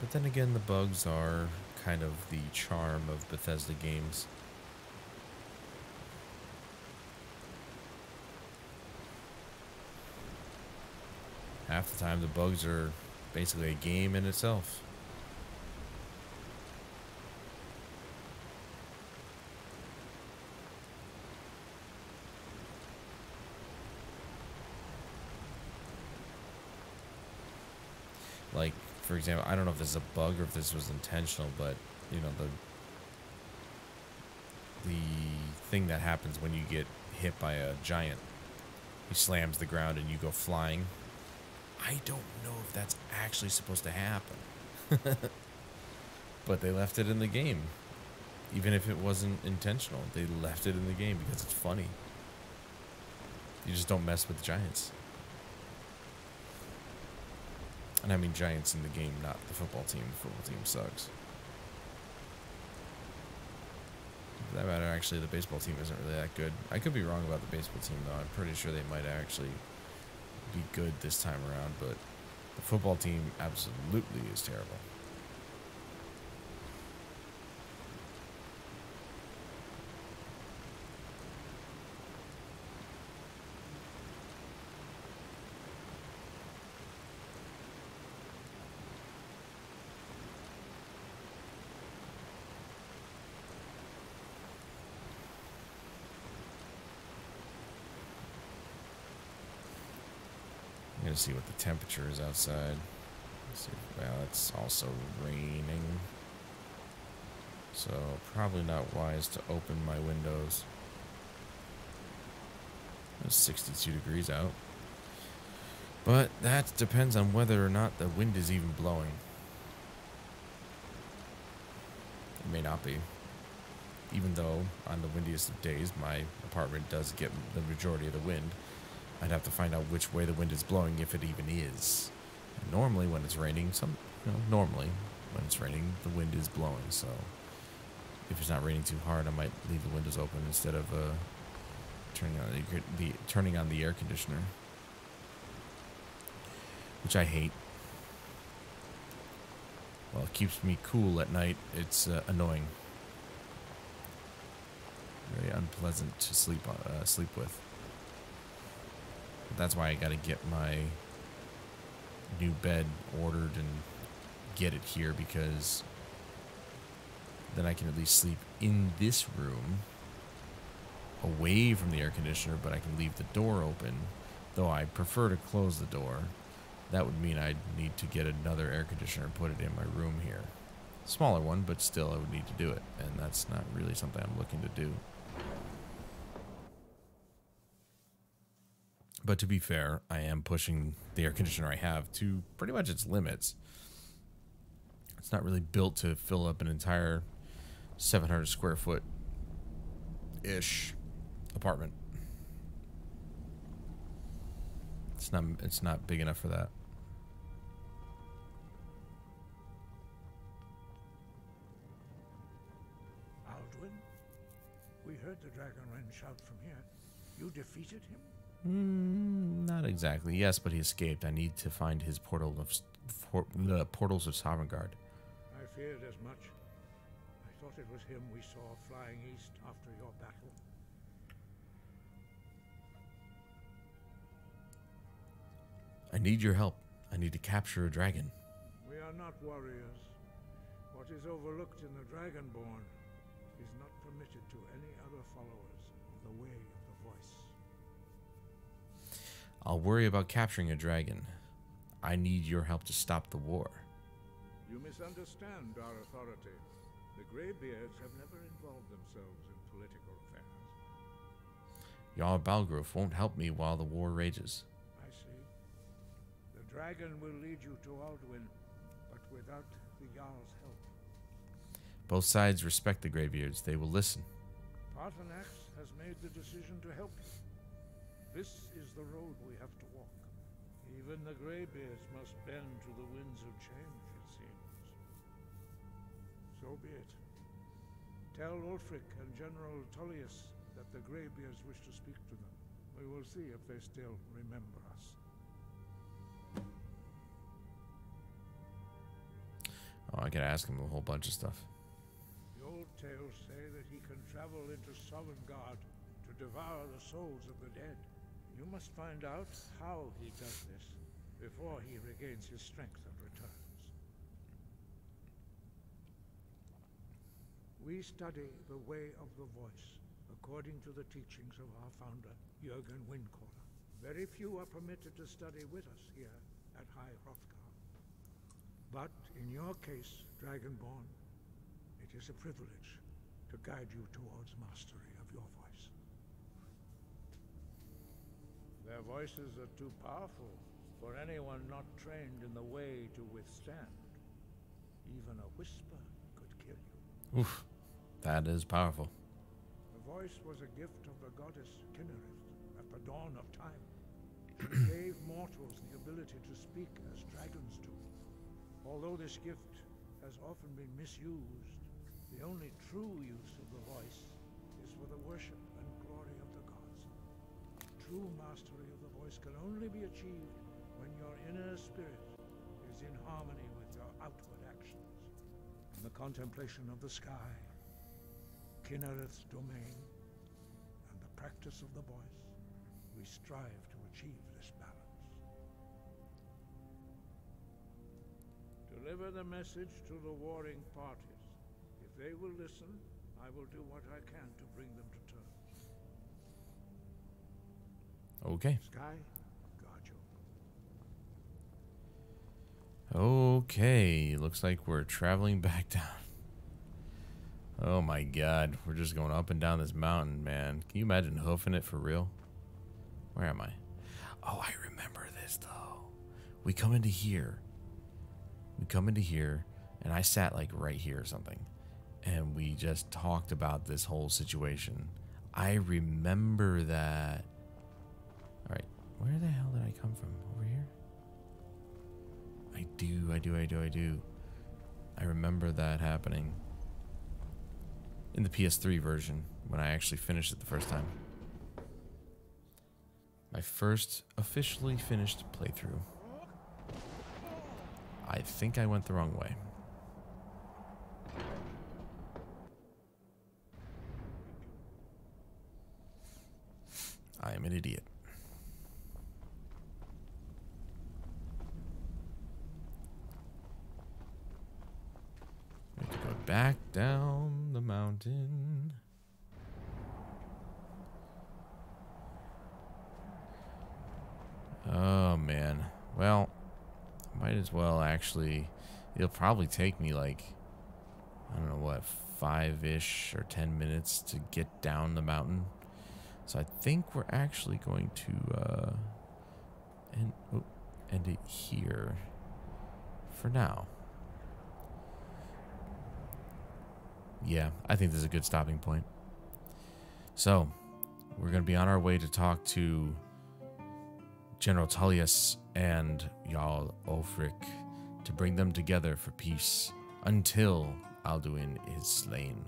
But then again, the bugs are kind of the charm of Bethesda games. Half the time, the bugs are basically a game in itself. Like, for example, I don't know if this is a bug or if this was intentional, but, you know, the the thing that happens when you get hit by a giant, he slams the ground and you go flying. I don't know if that's actually supposed to happen. But they left it in the game. Even if it wasn't intentional, they left it in the game because it's funny. You just don't mess with giants. And I mean giants in the game, not the football team. The football team sucks. For that matter, actually, the baseball team isn't really that good. I could be wrong about the baseball team, though. I'm pretty sure they might actually be good this time around, but the football team absolutely is terrible. To see what the temperature is outside. Let's see. Well, it's also raining, so probably not wise to open my windows. It's sixty-two degrees out, but that depends on whether or not the wind is even blowing. It may not be, even though on the windiest of days my apartment does get the majority of the wind. I'd have to find out which way the wind is blowing, if it even is. And normally when it's raining, some you know, normally when it's raining, the wind is blowing, so if it's not raining too hard, I might leave the windows open instead of uh, turning on the, the turning on the air conditioner, which I hate. Well, it keeps me cool at night. It's uh, annoying, very unpleasant to sleep on, uh, sleep with. That's why I gotta get my new bed ordered and get it here, because then I can at least sleep in this room away from the air conditioner, but I can leave the door open, though I prefer to close the door. That would mean I'd need to get another air conditioner and put it in my room here. Smaller one, but still I would need to do it, and that's not really something I'm looking to do. But to be fair, I am pushing the air conditioner I have to pretty much its limits. It's not really built to fill up an entire seven hundred square foot-ish apartment. It's not, it's not big enough for that. Alduin, we heard the Dragonrend shout from here. You defeated him? Mm, not exactly. Yes, but he escaped. I need to find his portal of for, the portals of Sovngarde. I feared as much. I thought it was him we saw flying east after your battle. I need your help. I need to capture a dragon. We are not warriors. What is overlooked in the Dragonborn is not permitted to any other followers of the way of the voice. I'll worry about capturing a dragon. I need your help to stop the war. You misunderstand our authority. The Greybeards have never involved themselves in political affairs. Jarl Balgruuf won't help me while the war rages. I see. The dragon will lead you to Alduin, but without the Jarl's help. Both sides respect the Greybeards. They will listen. Paarthurnax has made the decision to help you. This is the road we have to walk. Even the Greybeards must bend to the winds of change, it seems. So be it. Tell Ulfric and General Tullius that the Greybeards wish to speak to them. We will see if they still remember us. Oh, I gotta ask him a whole bunch of stuff. The old tales say that he can travel into Sovngarde to devour the souls of the dead. You must find out how he does this before he regains his strength and returns. We study the way of the voice according to the teachings of our founder, Jürgen Windcaller. Very few are permitted to study with us here at High Hrothgar. But in your case, Dragonborn, it is a privilege to guide you towards mastery of your voice. Their voices are too powerful for anyone not trained in the way to withstand. Even a whisper could kill you. Oof, that is powerful. The voice was a gift of the goddess Kinnereth at the dawn of time. She gave mortals the ability to speak as dragons do. Although this gift has often been misused, the only true use of the voice is for the worship and glory of the gods. True mastery of the voice can only be achieved when your inner spirit is in harmony with your outward actions. In the contemplation of the sky, Kinnereth's domain, and the practice of the voice, we strive to achieve this balance. Deliver the message to the warring parties. If they will listen, I will do what I can to bring them to terms. Okay. Sky, guard you. Okay, looks like we're traveling back down. Oh my god, we're just going up and down this mountain, man. Can you imagine hoofing it for real? Where am I? Oh, I remember this though. We come into here. We come into here, and I sat like right here or something, and we just talked about this whole situation. I remember that. All right, where the hell did I come from? Over here? I do, I do, I do, I do. I remember that happening in the P S three version when I actually finished it the first time. My first officially finished playthrough. I think I went the wrong way. I am an idiot. We have to go back down the mountain. Oh man. Well, might as well actually. It'll probably take me like, I don't know what, five-ish or ten minutes to get down the mountain. So I think we're actually going to uh, end, oh, end it here for now. Yeah, I think this is a good stopping point. So we're going to be on our way to talk to General Tullius and Jarl Ulfric to bring them together for peace until Alduin is slain.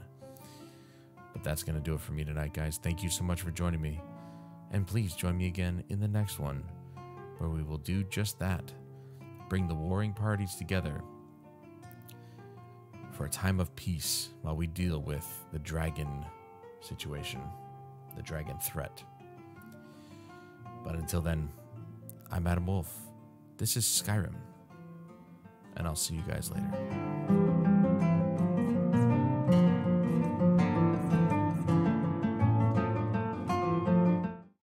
But that's going to do it for me tonight, guys. Thank you so much for joining me. And please join me again in the next one, where we will do just that. Bring the warring parties together for a time of peace while we deal with the dragon situation, the dragon threat. But until then, I'm Adam Wolf. This is Skyrim, and I'll see you guys later.